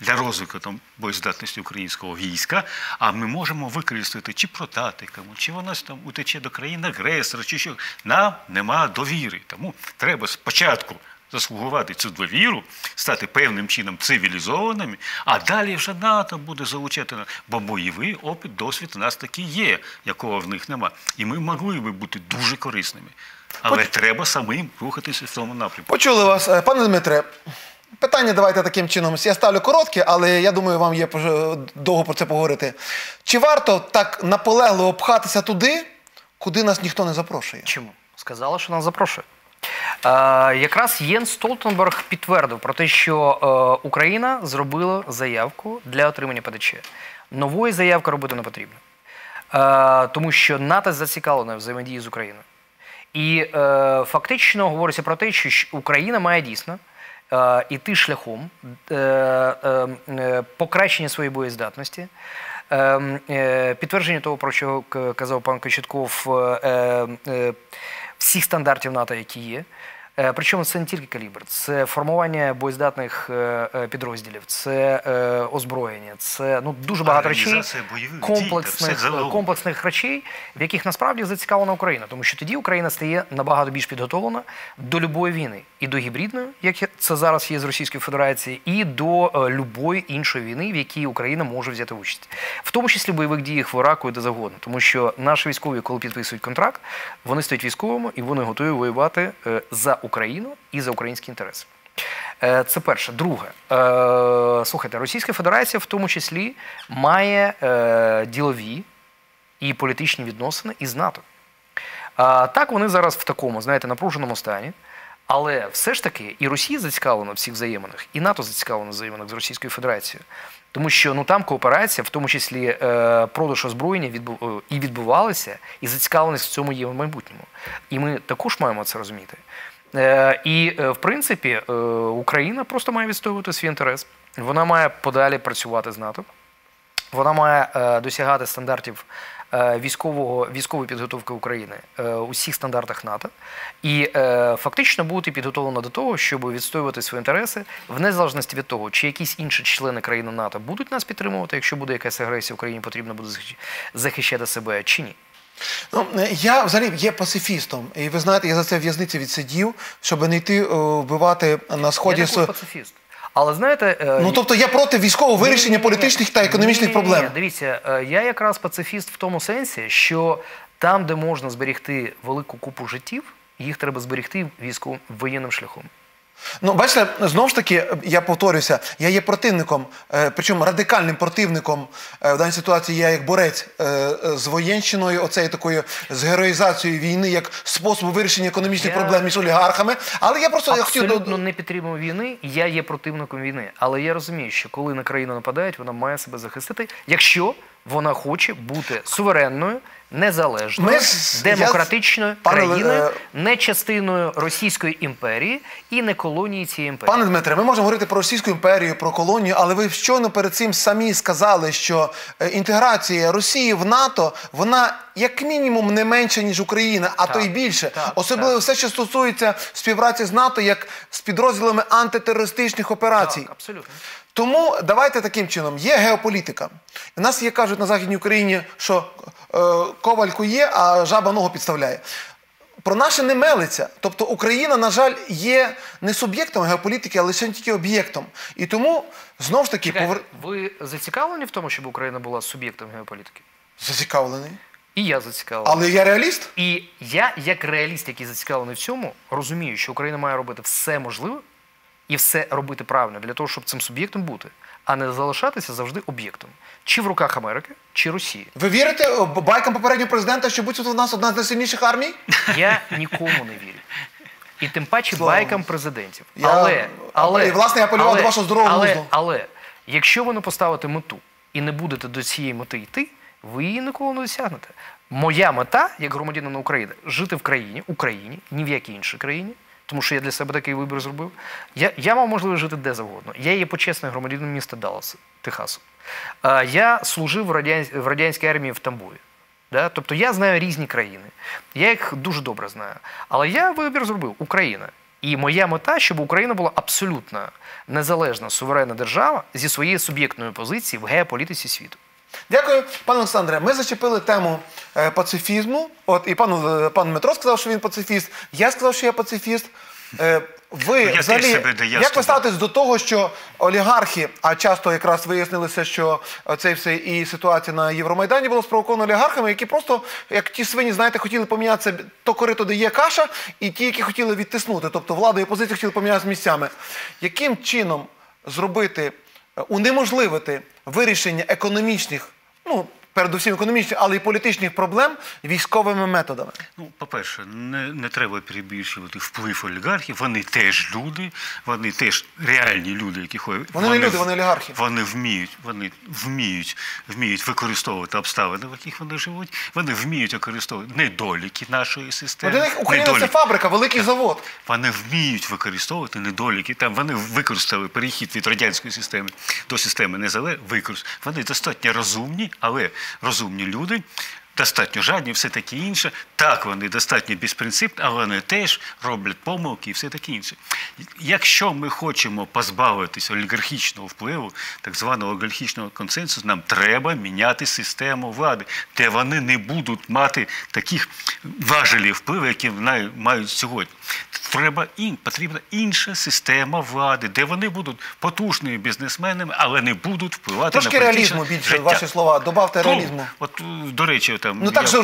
для розвитку боєздатності українського війська, а ми можемо використати чи продати комусь, чи вона утече до країн-агресора, чи що. Нам нема довіри, тому треба спочатку заслугувати цю довіру, стати певним чином цивілізованими, а далі вже НАТО буде залучати. Бо бойовий опит, досвід у нас такий є, якого в них нема. І ми могли би бути дуже корисними. Але треба самим рухатися в цьому напрямку. Почули вас. Пане Дмитре, питання давайте таким чином. Я ставлю коротке, але я думаю, вам є довго про це поговорити. Чи варто так наполегливо пхатися туди, куди нас ніхто не запрошує? Чому? Сказала, що нас запрошує. Якраз Єнс Столтенберг підтвердив про те, що Україна зробила заявку для отримання ПДЧ. Нової заявки робити не потрібно. Тому що НАТО зацікавлено взаємодії з Україною. І фактично говориться про те, що Україна має дійсно іти шляхом покращення своєї боєздатності, підтвердження того, про що казав пан Кочетков, всіх стандартів НАТО, які є. Причому це не тільки калібр, це формування боєздатних підрозділів, це озброєння, це дуже багато речей, комплексних речей, в яких насправді зацікавлена Україна. Тому що тоді Україна стає набагато більш підготовлена до любої війни. І до гібридної, як це зараз є з Російською Федерацією, і до любої іншої війни, в якій Україна може взяти участь. В тому числі в бойових діях в Іраку і де завгодно. Тому що наші військові, коли підписують контракт, вони стають військовими і вони готові воювати за Україну і за українські інтереси. Це перше. Друге. Слухайте, Російська Федерація в тому числі має ділові і політичні відносини із НАТО. Так, вони зараз в такому, знаєте, напруженому стані, але все ж таки і Росія зацікавлена в цих взаєминах, і НАТО зацікавлено в взаєминах з Російською Федерацією. Тому що там кооперація, в тому числі продаж озброєння і відбувалася, і зацікавленість в цьому є в майбутньому. І ми також маємо це розуміти. І, в принципі, Україна просто має відстоювати свій інтерес. Вона має подалі працювати з НАТО. Вона має досягати стандартів військової підготовки України у всіх стандартах НАТО. І фактично бути підготовлено до того, щоб відстоювати свої інтереси в незалежності від того, чи якісь інші члени країни НАТО будуть нас підтримувати, якщо буде якась агресія в Україні, потрібно буде захищати себе, чи ні. Я взагалі є пацифістом, і ви знаєте, я за це в в'язниці відсидів, щоб не йти вбивати на сході... Я також пацифіст, але знаєте... Ну тобто я проти військового вирішення політичних та економічних проблем. Дивіться, я якраз пацифіст в тому сенсі, що там, де можна зберігти велику купу життів, їх треба зберігти військовим воєнним шляхом. Ну, бачите, знову ж таки, я повторюся, я є противником, причому радикальним противником в даній ситуації, я як борець з воєнщиною, оцею такою, з героїзацією війни, як способу вирішення економічних проблем між олігархами, але я просто... Абсолютно не підтримую війни, я є противником війни, але я розумію, що коли на країну нападають, вона має себе захистити, якщо вона хоче бути суверенною, незалежною, демократичною країною, не частиною Російської імперії і не колонії цієї імперії. Пане Дмитре, ми можемо говорити про Російську імперію, про колонію, але ви щойно перед цим самі сказали, що інтеграція Росії в НАТО, вона як мінімум не менша, ніж Україна, а то й більше. Особливо все, що стосується співпраці з НАТО, як з підрозділами антитерористичних операцій. Так, абсолютно. Тому давайте таким чином. Є геополітика. У нас є, кажуть на Західній Україні, що коваль кує, а жаба ногу підставляє. Про наше не мелиться. Тобто Україна, на жаль, є не суб'єктом геополітики, а лише тільки об'єктом. І тому, знову ж таки... Чекай, ви зацікавлені в тому, щоб Україна була суб'єктом геополітики? Зацікавлений. І я зацікавлений. Але я реаліст? І я, як реаліст, який зацікавлений в цьому, розумію, що Україна має робити все можливе, і все робити правильно для того, щоб цим суб'єктом бути, а не залишатися завжди об'єктом. Чи в руках Америки, чи Росії. Ви вірите байкам попереднього президента, що будь-то в нас одна з найсильніших армій? Я нікому не вірю. І тим паче байкам президентів. І, власне, я апелював до вашого здорового глузду. Але, якщо ви не поставите мету і не будете до цієї мети йти, ви її ніколи не досягнете. Моя мета, як громадянина України, жити в країні, Україні, ні в якій іншій країні, тому що я для себе такий вибір зробив. Я мав можливість жити де завгодно. Я є почесним громадянином міста Далласа, Техасу. Я служив в радянській армії в Тамбові. Тобто я знаю різні країни. Я їх дуже добре знаю. Але я вибір зробив – Україна. І моя мета, щоб Україна була абсолютно незалежна, суверенна держава зі своєї суб'єктної позиції в геополітиці світу. Дякую, пане Олександре. Ми зачепили тему пацифізму. І пан Дмитро сказав, що він пацифіст. Я сказав, що я пацифіст. Ви взагалі, як ви ставитесь до того, що олігархи, а часто якраз вияснилося, що це все і ситуація на Євромайдані була спровокована олігархами, які просто, як ті свині, знаєте, хотіли помінятися, то корито де є каша, і ті, які хотіли відтиснути, тобто влада і опозиція хотіли помінятися місцями. Яким чином зробити, унеможливити вирішення економічних, ну, передусім економічних, але й політичних проблем військовими методами? Ну, по-перше, не, не треба перебільшувати вплив олігархів. Вони теж люди, вони теж реальні люди, які ходять. Вони, вони не люди, вони олігархи. Вони вміють, вони вміють, вміють використовувати обставини, в яких вони живуть. Вони вміють використовувати недоліки нашої системи. Для них Україна недоліки. Це фабрика, великий так. завод. Вони вміють використовувати недоліки. Там вони використали перехід від радянської системи до системи незалежності. Вони достатньо розумні, але розумні люди, достатньо жадні, все таке інше. Так, вони достатньо безпринципні, але вони теж роблять помилки і все таке інше. Якщо ми хочемо позбавитися олігархічного впливу, так званого олігархічного консенсусу, нам треба міняти систему влади, де вони не будуть мати таких важелів впливу, які вони мають сьогодні. Треба ін, потрібна інша система влади, де вони будуть потужними бізнесменами, але не будуть впливати на політичне життя. Трошки реалізму більше, ваші слова, добавте реалізму. От, до речі, там... Ну так же,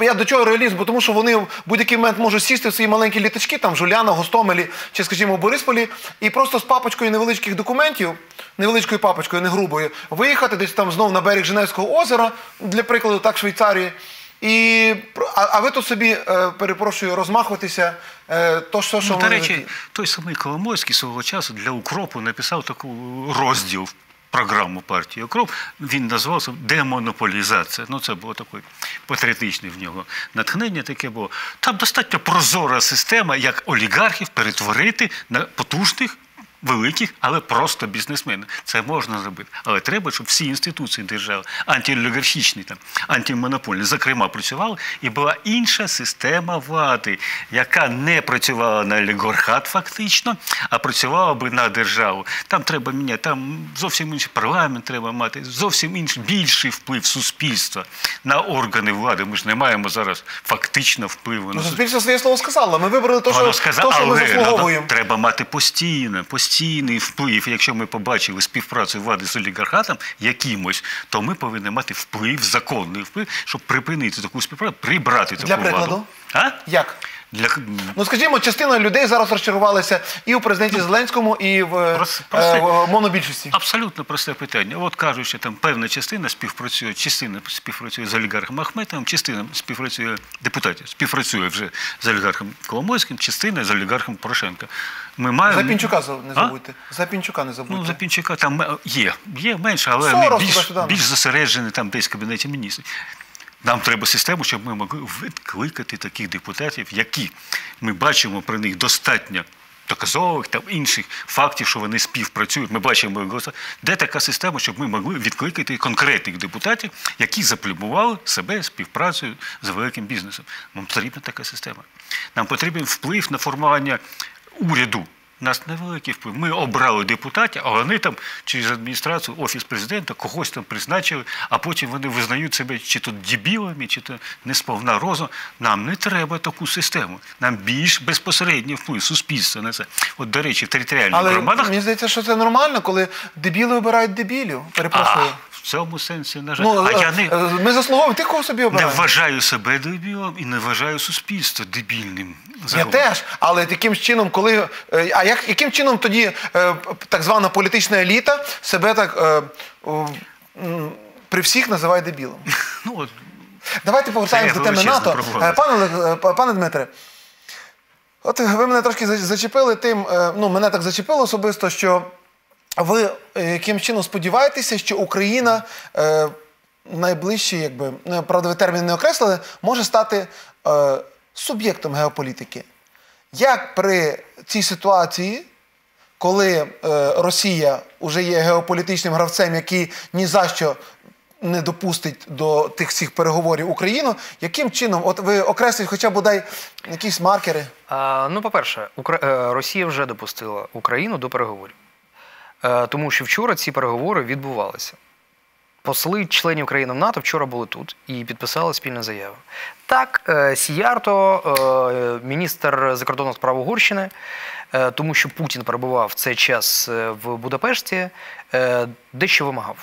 я до чого реалізму, тому що вони в будь-який момент можуть сісти в свої маленькі літачки, там, Жуляна, Гостомелі, чи, скажімо, Борисполі, і просто з папочкою невеличких документів, невеличкою папочкою, не грубою, виїхати десь там знов на берег Женевського озера, для прикладу, так, Швейцарії. І, а, а ви тут собі, перепрошую, розмахуватися то, що, що ну, вони... До речі, той самий Коломойський свого часу для «Укропу» написав такий розділ в програму партії «Укроп». Він назвався «Демонополізація». Ну, це було таке патріотичне в нього натхнення таке було. Там достатньо прозора система, як олігархів перетворити на потужних, великих, але просто бізнесмени. Це можна зробити. Але треба, щоб всі інституції держави, антиолігархічні, там, антимонопольні, зокрема, працювали, і була інша система влади, яка не працювала на олігархат фактично, а працювала би на державу. Там треба міняти, там зовсім інший парламент треба мати, зовсім інший, більший вплив суспільства на органи влади. Ми ж не маємо зараз фактично впливу. Ну, суспільство своє слово сказало. Ми вибрали те, що, сказала, то, що ми заслуговуємо. Треба мати постійно, постійно. Постійний вплив, якщо ми побачили співпрацю влади з олігархатом якимось, то ми повинні мати вплив, законний вплив, щоб припинити таку співпрацю, прибрати таку владу. Для прикладу? А? Як? Для... Ну, скажімо, частина людей зараз розчарувалася і у президенті Зеленському, і в, прости, е, в монобільшості. Абсолютно просте питання. От кажуть, що там певна частина співпрацює, частина співпрацює з олігархом Ахметовим, частина співпрацює депутатів, співпрацює вже з олігархом Коломойським, частина з олігархом Порошенка. Ми маємо... За Пінчука не забудьте. А? За Пінчука не забудьте. Ну, за Пінчука там є, є менше, але Сорок, ми більш, більш зосереджені там десь в Кабінеті міністрів. Нам треба систему, щоб ми могли відкликати таких депутатів, які ми бачимо про них достатньо доказових та інших фактів, що вони співпрацюють. Ми бачимо, де така система, щоб ми могли відкликати конкретних депутатів, які заплюбували себе співпрацею з великим бізнесом. Нам потрібна така система. Нам потрібен вплив на формування уряду. У нас невеликий вплив. Ми обрали депутатів, а вони там через адміністрацію, офіс президента когось там призначили, а потім вони визнають себе чи то дебілами, чи то несповна розуму. Нам не треба таку систему. Нам більш безпосередній вплив суспільства на це. От, до речі, в територіальних Але громадах... Але мені здається, що це нормально, коли дебіли обирають дебілів. Перепрошую. А, в цьому сенсі, на жаль. Ну, а я не... Ми заслуговуємо тих, кого собі обираємо. Не вважаю себе дебілом і не вважаю суспільство дебільним. Загалом. Я теж, але таким чином, коли... А як, яким чином тоді е, так звана політична еліта себе так е, е, при всіх називає дебілом? Ну, от, давайте повертаємось до теми НАТО. Пане, пане Дмитре, от ви мене трошки зачепили тим, е, ну мене так зачепило особисто, що ви яким чином сподіваєтеся, що Україна е, найближчі, якби, правда, ви термін не окреслили, може стати е, суб'єктом геополітики. Як при цій ситуації, коли е, Росія вже є геополітичним гравцем, який ні за що не допустить до тих всіх переговорів Україну, яким чином, от ви окресліть хоча б, бодай, якісь маркери? А, ну, по-перше, Укра... Росія вже допустила Україну до переговорів. Е, тому що вчора ці переговори відбувалися. Посли членів країн НАТО вчора були тут і підписали спільну заяву. Так, Сіярто, міністр закордонних справ Угорщини, тому що Путін перебував в цей час в Будапешті, дещо вимагав.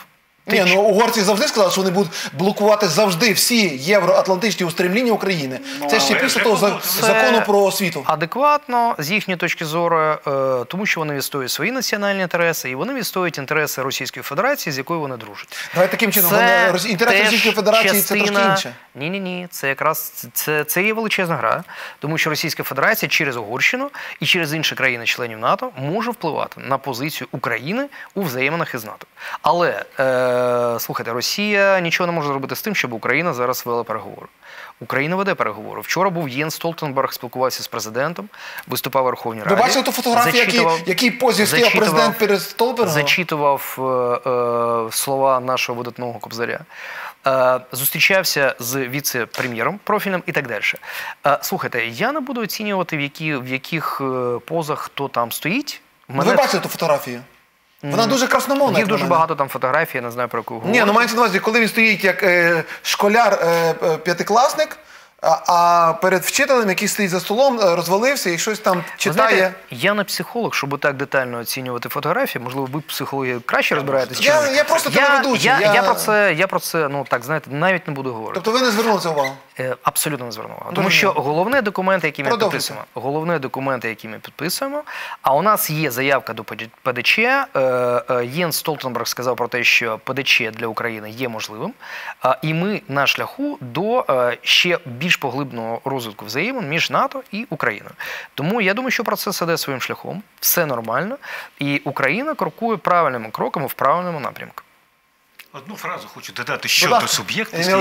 Ні, ну угорці завжди сказали, що вони будуть блокувати завжди всі євроатлантичні устремління України. Це ще після того закону про освіту. Адекватно, з їхньої точки зору, тому що вони відстоюють свої національні інтереси, і вони відстоюють інтереси Російської Федерації, з якою вони дружать. Давай таким чином, інтереси Російської Федерації – це трошки інше. Ні-ні-ні, це якраз, це є величезна гра, тому що Російська Федерація через Угорщину і через інші країни-членів НАТО може впливати на позицію України у взаєминах із НАТО. Але... Слухайте, Росія нічого не може зробити з тим, щоб Україна зараз вела переговори. Україна веде переговори. Вчора був Єнс Столтенберг, спілкувався з президентом, виступав у Верховній Раді. Ви бачили ту фотографію, який позі стояв президент перед Столтенбергом? Зачитував слова нашого видатного кобзаря. Зустрічався з віце-прем'єром профільним і так далі. Слухайте, я не буду оцінювати, в яких позах хто там стоїть. Ви бачили ту фотографію? Вона дуже красномовна. Їх дуже багато там фотографій, я не знаю, про яку говорю. Ні, ну мається на увазі, коли він стоїть як школяр-п'ятикласник, а перед вчителем, який стоїть за столом, розвалився і щось там читає. Я не психолог, щоб так детально оцінювати фотографії. Можливо, ви психологи краще розбираєтесь? Я просто телеведучий. Я про це, ну так, знаєте, навіть не буду говорити. Тобто ви не звернули це увагу? Абсолютно не звернули. Тому що головні документи, які ми підписуємо, головні документи, які ми підписуємо, а у нас є заявка до ПДЧ. Єнс Столтенберг сказав про те, що ПДЧ для України є можливим. І ми на шляху до ще більш більш поглибленого розвитку взаємин між НАТО і Україною. Тому я думаю, що процес іде своїм шляхом, все нормально, і Україна крокує правильними кроками в правильному напрямку. Одну фразу хочу додати щодо суб'єктності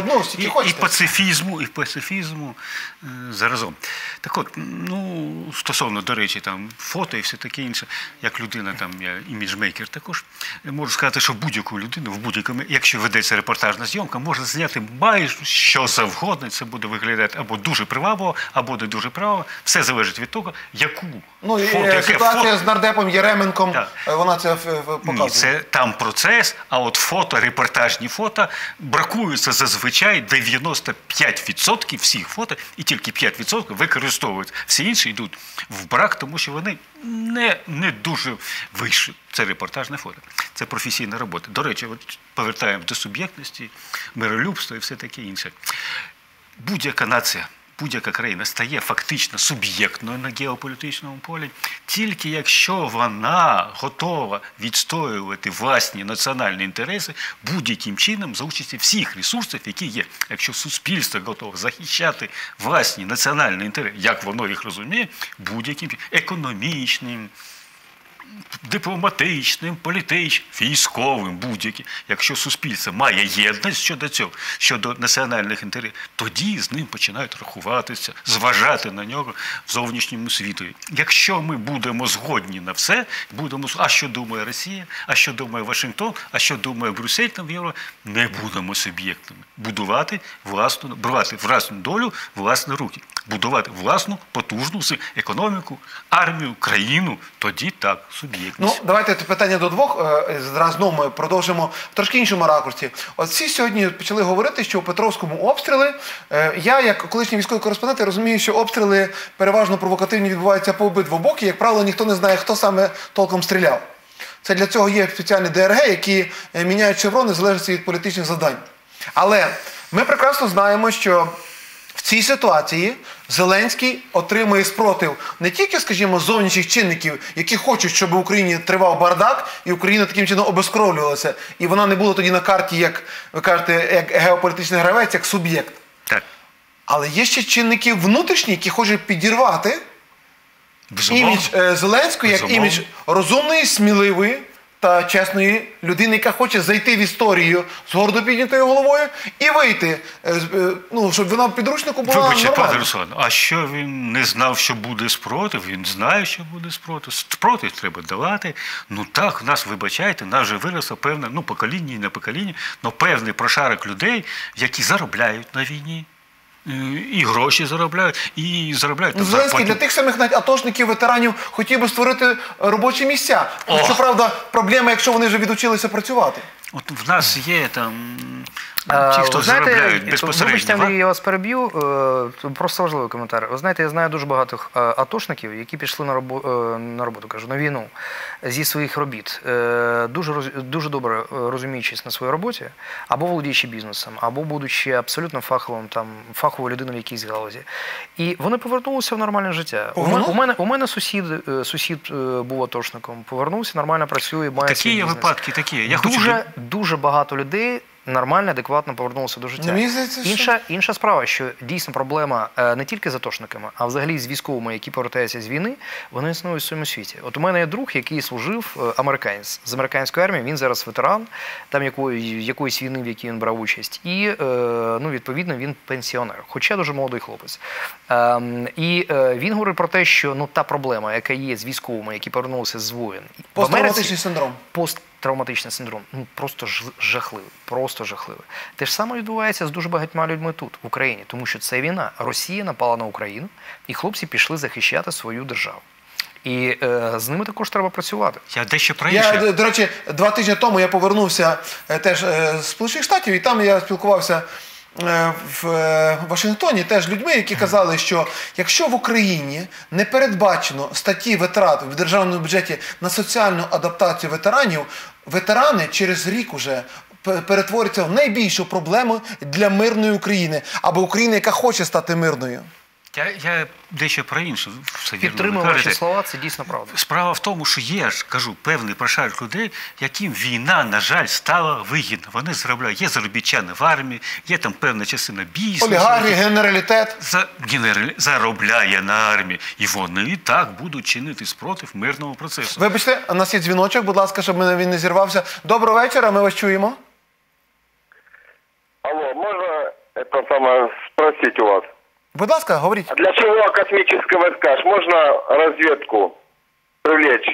і пацифізму, і пацифізму заразом. Так от, ну, стосовно, до речі, там, фото і все таке інше, як людина, там, я іміджмейкер також, можу сказати, що будь-яку людину, в будь-якому, якщо ведеться репортажна зйомка, можна зняти майже що завгодно, це буде виглядати або дуже привабливо, або не дуже привабливо, все залежить від того, яку фото, яке фото. Ну, і ситуація з нардепом Яременком, вона це показує. Ні, це там процес, а от фото, репортажні, репортажні фото бракуються зазвичай дев'яносто п'ять відсотків всіх фото, і тільки п'ять відсотків використовують. Всі інші йдуть в брак, тому що вони не, не дуже вийшли. Це репортажне фото, це професійна робота. До речі, от повертаємо до суб'єктності, миролюбства і все таке інше. Будь-яка нація, будь-яка країна стає фактично суб'єктною на геополітичному полі, тільки якщо вона готова відстоювати власні національні інтереси будь-яким чином за участі всіх ресурсів, які є. Якщо суспільство готове захищати власні національні інтереси, як воно їх розуміє, будь-яким економічним, дипломатичним, політичним, військовим, будь-яким. Якщо суспільство має єдність щодо цього, щодо національних інтересів, тоді з ним починають рахуватися, зважати на нього в зовнішньому світові. Якщо ми будемо згодні на все, будемо, а що думає Росія, а що думає Вашингтон, а що думає Брюссель, там в Європі, не будемо суб'єктами. Будувати власну, брати власну долю, власні руки. Будувати власну, потужну економіку, армію, країну, тоді так. Ну, давайте питання до двох, зразу ми продовжимо в трошки іншому ракурсі. От всі сьогодні почали говорити, що у Петровському обстріли, я, як колишній військовий кореспондент, розумію, що обстріли переважно провокативні відбуваються по обидва боки, як правило, ніхто не знає, хто саме толком стріляв. Це для цього є спеціальні ДРГ, які міняють шеврони, залежно від політичних завдань. Але ми прекрасно знаємо, що в цій ситуації Зеленський отримує спротив не тільки, скажімо, зовнішніх чинників, які хочуть, щоб в Україні тривав бардак, і Україна таким чином обезкровлювалася, і вона не була тоді на карті, як ви кажете, як геополітичний гравець, як суб'єкт. Але є ще чинники внутрішні, які хочуть підірвати імідж Зеленського як імідж розумної, сміливої та чесної людини, яка хоче зайти в історію з гордо піднятою головою і вийти, щоб вона в підручнику була нормальна. Вибачте, пане Руслане, а що він не знав, що буде спротив? Він знає, що буде спротив. Спротив треба давати. Ну так, нас, вибачайте, нас вже виросло певне, ну покоління і не покоління, але певний прошарок людей, які заробляють на війні. і гроші заробляють, і заробляють на зарплаті. Зеленський для тих самих навіть атошників, ветеранів хотів би створити робочі місця. Щоправда, проблема, якщо вони вже відучилися працювати. От в нас є там ті, хто заробляють безпосередньо. Вибачте, Андрій, я вас переб'ю. Просто важливий коментар. Ви знаєте, я знаю дуже багато атошників, які пішли на роботу, кажу, на війну, зі своїх робіт. Дуже добре розуміючись на своїй роботі, або володіючи бізнесом, або будучи абсолютно фаховою людиною в якійсь галузі. І вони повернулися в нормальне життя. У мене сусід був атошником, повернувся, нормально працює, має свій бізнес. Такі випадки, такі. Дуже багато людей нормально, адекватно повернулося до життя. Інша справа, що дійсно проблема не тільки з атошниками, а взагалі з військовими, які повертаються з війни, вони існують в своєму світі. От у мене є друг, який служив, американець, з американської армії, він зараз ветеран, там якоїсь війни, в якій він брав участь, і, відповідно, він пенсіонер, хоча дуже молодий хлопець. І він говорить про те, що та проблема, яка є з військовими, які повернулися з воїн. Посттравматичний синдром. Травматичний синдром. Просто жахливий. Просто жахливий. Те ж саме відбувається з дуже багатьма людьми тут, в Україні. Тому що це війна. Росія напала на Україну, і хлопці пішли захищати свою державу. І з ними також треба працювати. Я дещо про інше. До речі, два тижні тому я повернувся теж з Сполучених Штатів, і там я спілкувався в Вашингтоні теж людьми, які казали, що якщо в Україні не передбачено статті витрат в державному бюджеті на соціальну адаптацію ветеранів, ветерани через рік уже перетворяться в найбільшу проблему для мирної України, або України, яка хоче стати мирною. Я дещо про інше. Підтримую ваші слова, це дійсно правда. Справа в тому, що є, кажу, певний прошарок людей, яким війна, на жаль, стала вигідна. Вони заробляють. Є заробітчани в армії, є там певна частина бізнесу. Олігархи, генералітет. Заробляє на армії. І вони так будуть чинити спротив мирного процесу. Вибачте, у нас є дзвіночок, будь ласка, щоб він не зірвався. Доброго вечора, ми вас чуємо. Алло, можна спросити у вас? Будь ласка, говорите. Для чего космические войска? Можно разведку привлечь,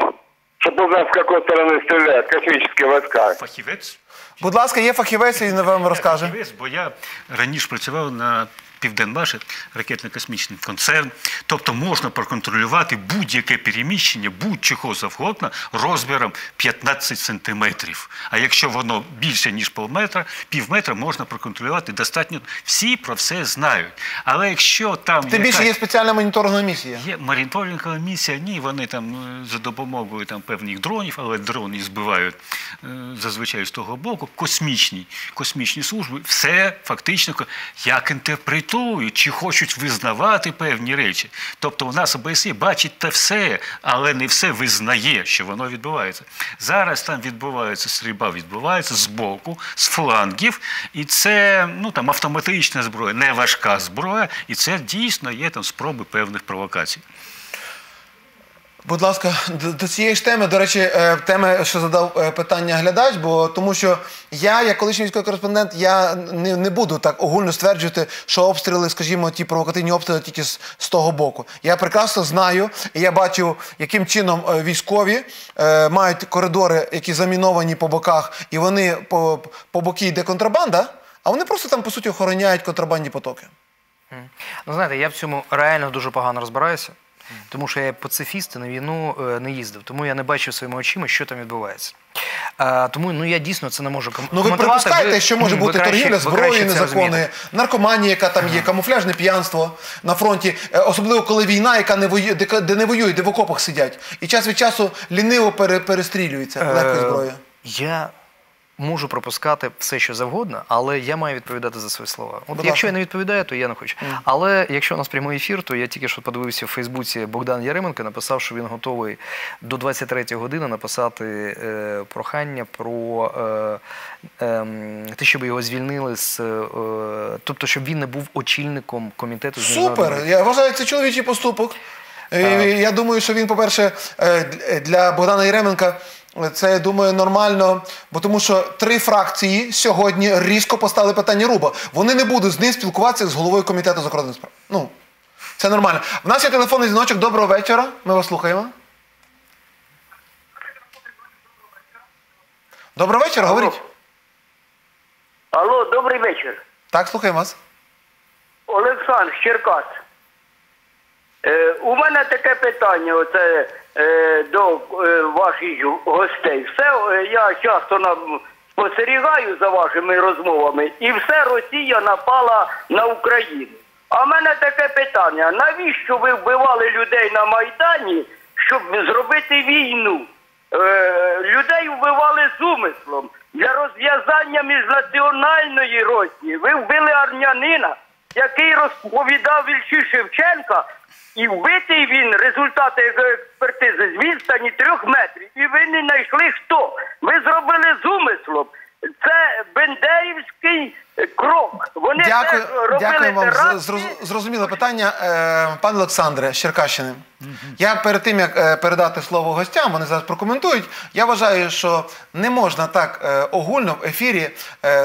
чтобы узнать, с какой стороны стреляют космические войска? Фахівець? Будь ласка, є фахівець, і вам розкаже. Фахівець, бо я раніше працював на Південмаші, ракетно-космічний концерн. Тобто можна проконтролювати будь-яке переміщення, будь-чого завгодно, розміром п'ятнадцять сантиметрів. А якщо воно більше, ніж півметра, півметра можна проконтролювати достатньо. Всі про все знають. Але якщо там... Тим більше є спеціальна моніторингова місія. Є моніторингова місія. Ні, вони там за допомогою певних дронів, але дрони збивають зазвичай з того боку. Космічні, космічні служби. Все фактично, як інтерпретують, чи хочуть визнавати певні речі. Тобто у нас ОБСЄ бачить те все, але не все визнає, що воно відбувається. Зараз там відбувається стрільба, відбувається з боку, з флангів, і це автоматична зброя, не важка зброя, і це дійсно є спроби певних провокацій. Будь ласка, до цієї ж теми, до речі, теми, що задав питання глядач, бо тому що я, як колишній військовий кореспондент, я не буду так огульно стверджувати, що обстріли, скажімо, ті провокативні обстріли тільки з того боку. Я прекрасно знаю, і я бачу, яким чином військові мають коридори, які заміновані по боках, і вони по боки йде контрабанда, а вони просто там, по суті, охороняють контрабандні потоки. Ну, знаєте, я в цьому реально дуже погано розбираюся. Тому що я пацифіст і на війну не їздив. Тому я не бачив своїми очима, що там відбувається. Тому я дійсно це не можу коментувати. Ну ви припускаєте, що може бути торгівля зброєю незаконною, наркоманія, яка там є, камуфляжне п'янство на фронті. Особливо, коли війна, де не воюють, де в окопах сидять. І час від часу ліниво перестрілюється легкою зброєю. Я... можу пропускати все, що завгодно, але я маю відповідати за свої слова. Якщо я не відповідаю, то я не хочу. Але якщо у нас прямий ефір, то я тільки що подивився в Фейсбуці, Богдан Яременко написав, що він готовий до двадцять третьої години написати прохання про те, щоб його звільнили, тобто, щоб він не був очільником комітету. Супер! Я вважаю, це чоловічий поступок. Я думаю, що він, по-перше, для Богдана Яременка це, я думаю, нормально, бо тому що три фракції сьогодні різко поставили питання руба. Вони не будуть з ним спілкуватися з головою комітету закордонних справ. Ну, це нормально. В нас є телефонний дзвіночок. Доброго вечора. Ми вас слухаємо. Доброго вечора, говоріть. Алло, добрий вечір. Так, слухаємо вас. О, Олександр Черкас. Е, у мене таке питання оце, е, до е, ваших гостей. Все, е, я часто нам спостерігаю за вашими розмовами, і все Росія напала на Україну. А в мене таке питання, навіщо ви вбивали людей на Майдані, щоб зробити війну? Е, людей вбивали з умислом. Для розв'язання міжнаціональної Росії ви вбили армянина, який розповідав вірші Шевченка, і вбитий він, результати експертизи, з відстані трьох метрів. І ви не знайшли хто. Ви зробили з умислом. Це бендерівський крок. Вони Дякую, робили дякую вам. Теракти. Зрозуміле питання. Пане Олександре з Черкащини, я перед тим, як передати слово гостям, вони зараз прокоментують, я вважаю, що не можна так огульно в ефірі.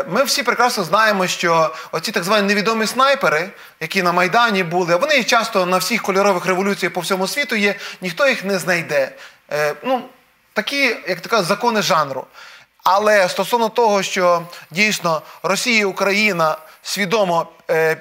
Ми всі прекрасно знаємо, що оці так звані невідомі снайпери, які на Майдані були, вони часто на всіх кольорових революціях по всьому світу є, ніхто їх не знайде. Ну, такі, як така, закони жанру. Але стосовно того, що дійсно Росія і Україна свідомо, е,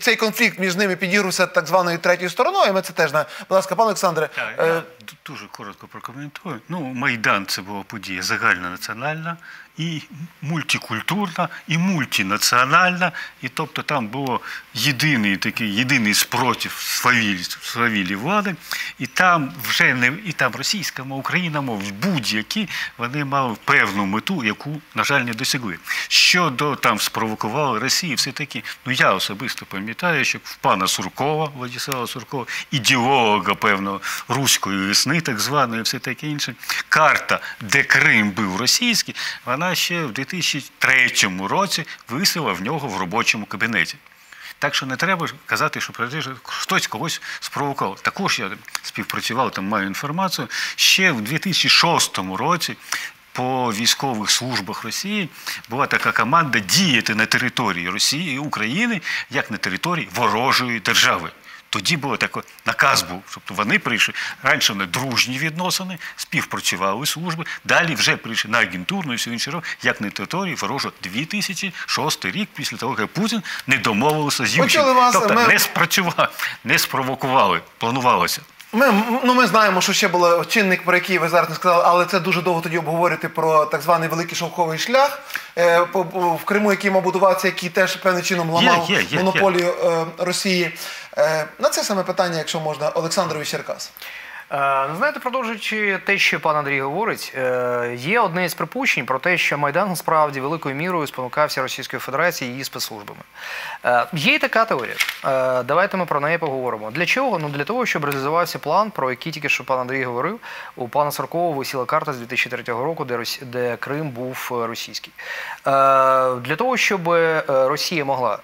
цей конфлікт між ними підігрувався так званою третьою стороною, ми це теж знаємо. Будь ласка, пане Олександре. Так, е... я дуже коротко прокоментую. Ну, Майдан – це була подія загальнонаціональна, і мультикультурна, і мультинаціональна. І тобто там був єдиний такий, єдиний спротив свавілі влади. І там вже не, і там російська мова, українська мова, будь-які, вони мали певну мету, яку, на жаль, не досягли. Щодо там спровокували Росію, все таки, ну я особисто пам'ятаю, що в пана Суркова, Владислава Суркова, ідеолога певного руської весни, так званої, все таке інше, карта, де Крим був російський, вона вона ще в дві тисячі третьому році висила в нього в робочому кабінеті. Так що не треба казати, що хтось когось спровокував. Також я співпрацював, там маю інформацію, ще в дві тисячі шостому році по військових службах Росії була така команда діяти на території Росії і України, як на території ворожої держави. Тоді було такий наказ був, тобто вони прийшли, раніше вони дружні відносини, співпрацювали служби, далі вже прийшли на агентурну і все інше, як на території ворожа. дві тисячі шостий рік, після того, як Путін не домовився з Ющенком. Тобто ми... не спрацювали, не спровокували, планувалося. Ми, ну, ми знаємо, що ще був чинник, про який ви зараз не сказали, але це дуже довго тоді обговорити про так званий великий шовковий шлях е, в Криму, який мав будуватися, який теж певним чином ламав є, є, є, монополію е, Росії. Е, на це саме питання, якщо можна, Олександрові Черкас. Ну, знаєте, продовжуючи те, що пан Андрій говорить, є одне із припущень про те, що Майдан насправді великою мірою спонукався Російською Федерацією і її спецслужбами. Є і така теорія. Давайте ми про неї поговоримо. Для чого? Ну, для того, щоб реалізувався план, про який тільки що пан Андрій говорив. У пана Саркова висіла карта з дві тисячі третього року, де, Рос... де Крим був російський. Для того, щоб Росія могла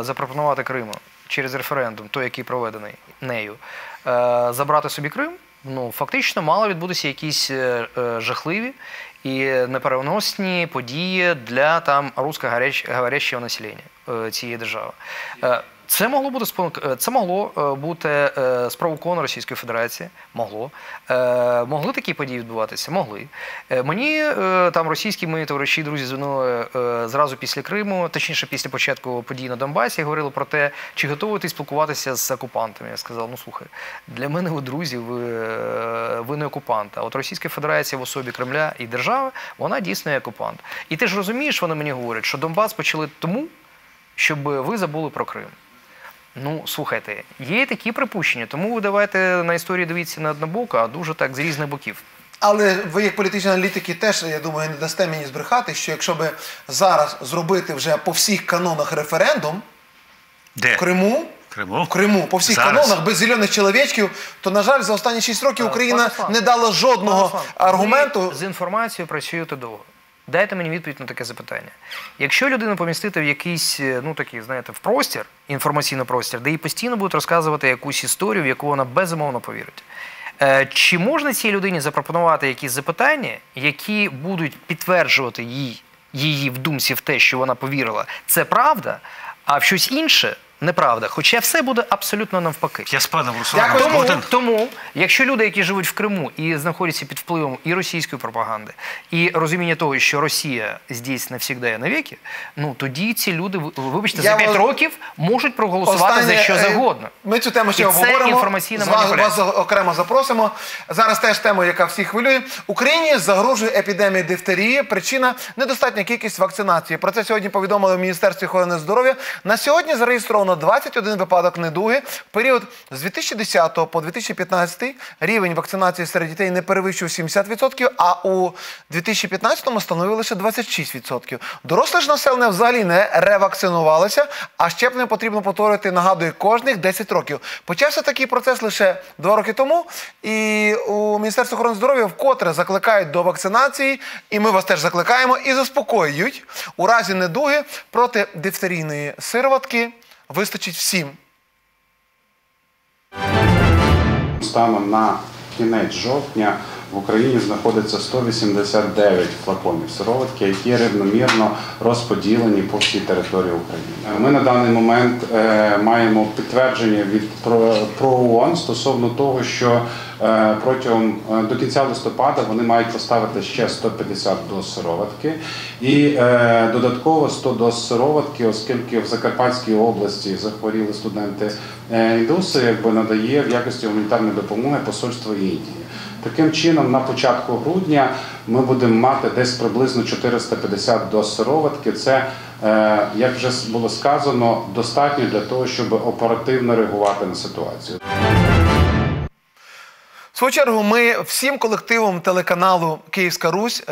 запропонувати Криму через референдум, той, який проведений нею, забрати собі Крим, ну, фактично мали відбутися якісь е, жахливі і непереносні події для там русскоговорящого населення е, цієї держави. Е, це могло бути це могло бути е, спровоковано Російською Федерацією, могло. Е, могли такі події відбуватися? Могли. Е, мені е, там російські мої товариші, друзі дзвонили е, зразу після Криму, точніше після початку подій на Донбасі, говорили про те, чи готові ти спілкуватися з окупантами. Я сказав, ну слухай, для мене ви друзі, ви, ви не окупант. А от Російська Федерація в особі Кремля і держави, вона дійсно є окупант. І ти ж розумієш, вони мені говорять, що Донбас почали тому, щоб ви забули про Крим. Ну, слухайте, є такі припущення, тому ви давайте на історії дивіться не однобоко, а дуже так з різних боків. Але ви, як політичні аналітики, теж, я думаю, не дасте мені збрехати, що якщо би зараз зробити вже по всіх канонах референдум Де? в Криму, Криму? В Криму, по всіх зараз. канонах, без зелених чоловічків, то, на жаль, за останні шість років Україна а, не дала жодного Пан аргументу. Ви з інформацією працюєте довго. Дайте мені відповідь на таке запитання. Якщо людину помістити в якийсь, ну такий, знаєте, в простір, інформаційний простір, де їй постійно будуть розказувати якусь історію, в яку вона безумовно повірить, чи можна цій людині запропонувати якісь запитання, які будуть підтверджувати їй, її в думці в те, що вона повірила, це правда, а в щось інше неправда. Хоча все буде абсолютно навпаки. Я спадав, Руслан. Тому, тому, якщо люди, які живуть в Криму і знаходяться під впливом і російської пропаганди, і розуміння того, що Росія здесь навсегда і навіки, ну тоді ці люди, вибачте, я за п'ять вас... років можуть проголосувати Останнє... за що завгодно. Ми цю тему ще і обговоримо, з вас, вас окремо запросимо. Зараз теж тема, яка всіх хвилює. Україні загрожує епідемія дифтерії. Причина – недостатня кількість вакцинації. Про це сьогодні повідомили в Міністерстві охорони здоров'я. На сьогодні зареєстровано двадцять один випадок недуги. В період з дві тисячі десятого по дві тисячі п'ятнадцятий рівень вакцинації серед дітей не перевищив сімдесят відсотків, а у дві тисячі п'ятнадцятому становив лише двадцять шість відсотків. Доросле ж населення взагалі не ревакцинувалося, а щеплення потрібно повторювати, нагадую, кожних десять років. Почався такий процес лише два роки тому, і у Міністерстві охорони здоров'я вкотре закликають до вакцинації, і ми вас теж закликаємо, і заспокоюють. У разі недуги проти дифтерійної сироватки вистачить всім. Станом на кінець жовтня в Україні знаходиться сто вісімдесят дев'ять флаконів сироватки, які рівномірно розподілені по всій території України. Ми на даний момент маємо підтвердження від ПРООН стосовно того, що протягом до кінця листопада вони мають поставити ще сто п'ятдесят доз сироватки і додатково сто доз сироватки, оскільки в Закарпатській області захворіли студенти-індуси, якби надає в якості гуманітарної допомоги посольство Індії. Таким чином, на початку грудня ми будемо мати десь приблизно чотириста п'ятдесят доз сироватки. Це, як вже було сказано, достатньо для того, щоб оперативно реагувати на ситуацію. В свою чергу, ми всім колективом телеканалу «Київська Русь»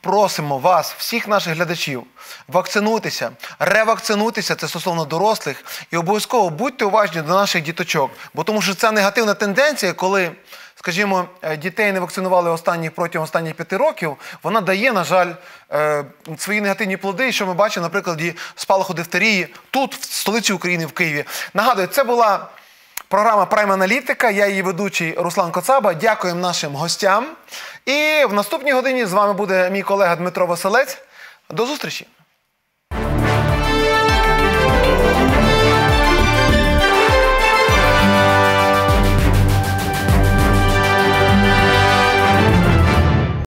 просимо вас, всіх наших глядачів, вакцинуйтеся, ревакцинуйтеся, це стосовно дорослих, і обов'язково будьте уважні до наших діточок, бо тому що це негативна тенденція, коли, скажімо, дітей не вакцинували останні, протягом останніх п'яти років, вона дає, на жаль, свої негативні плоди, що ми бачимо, наприклад, і спалаху дифтерії тут, в столиці України, в Києві. Нагадую, це була програма «Прайм-аналітика», я її ведучий Руслан Коцаба. Дякуємо нашим гостям. І в наступній годині з вами буде мій колега Дмитро Васильєв. До зустрічі!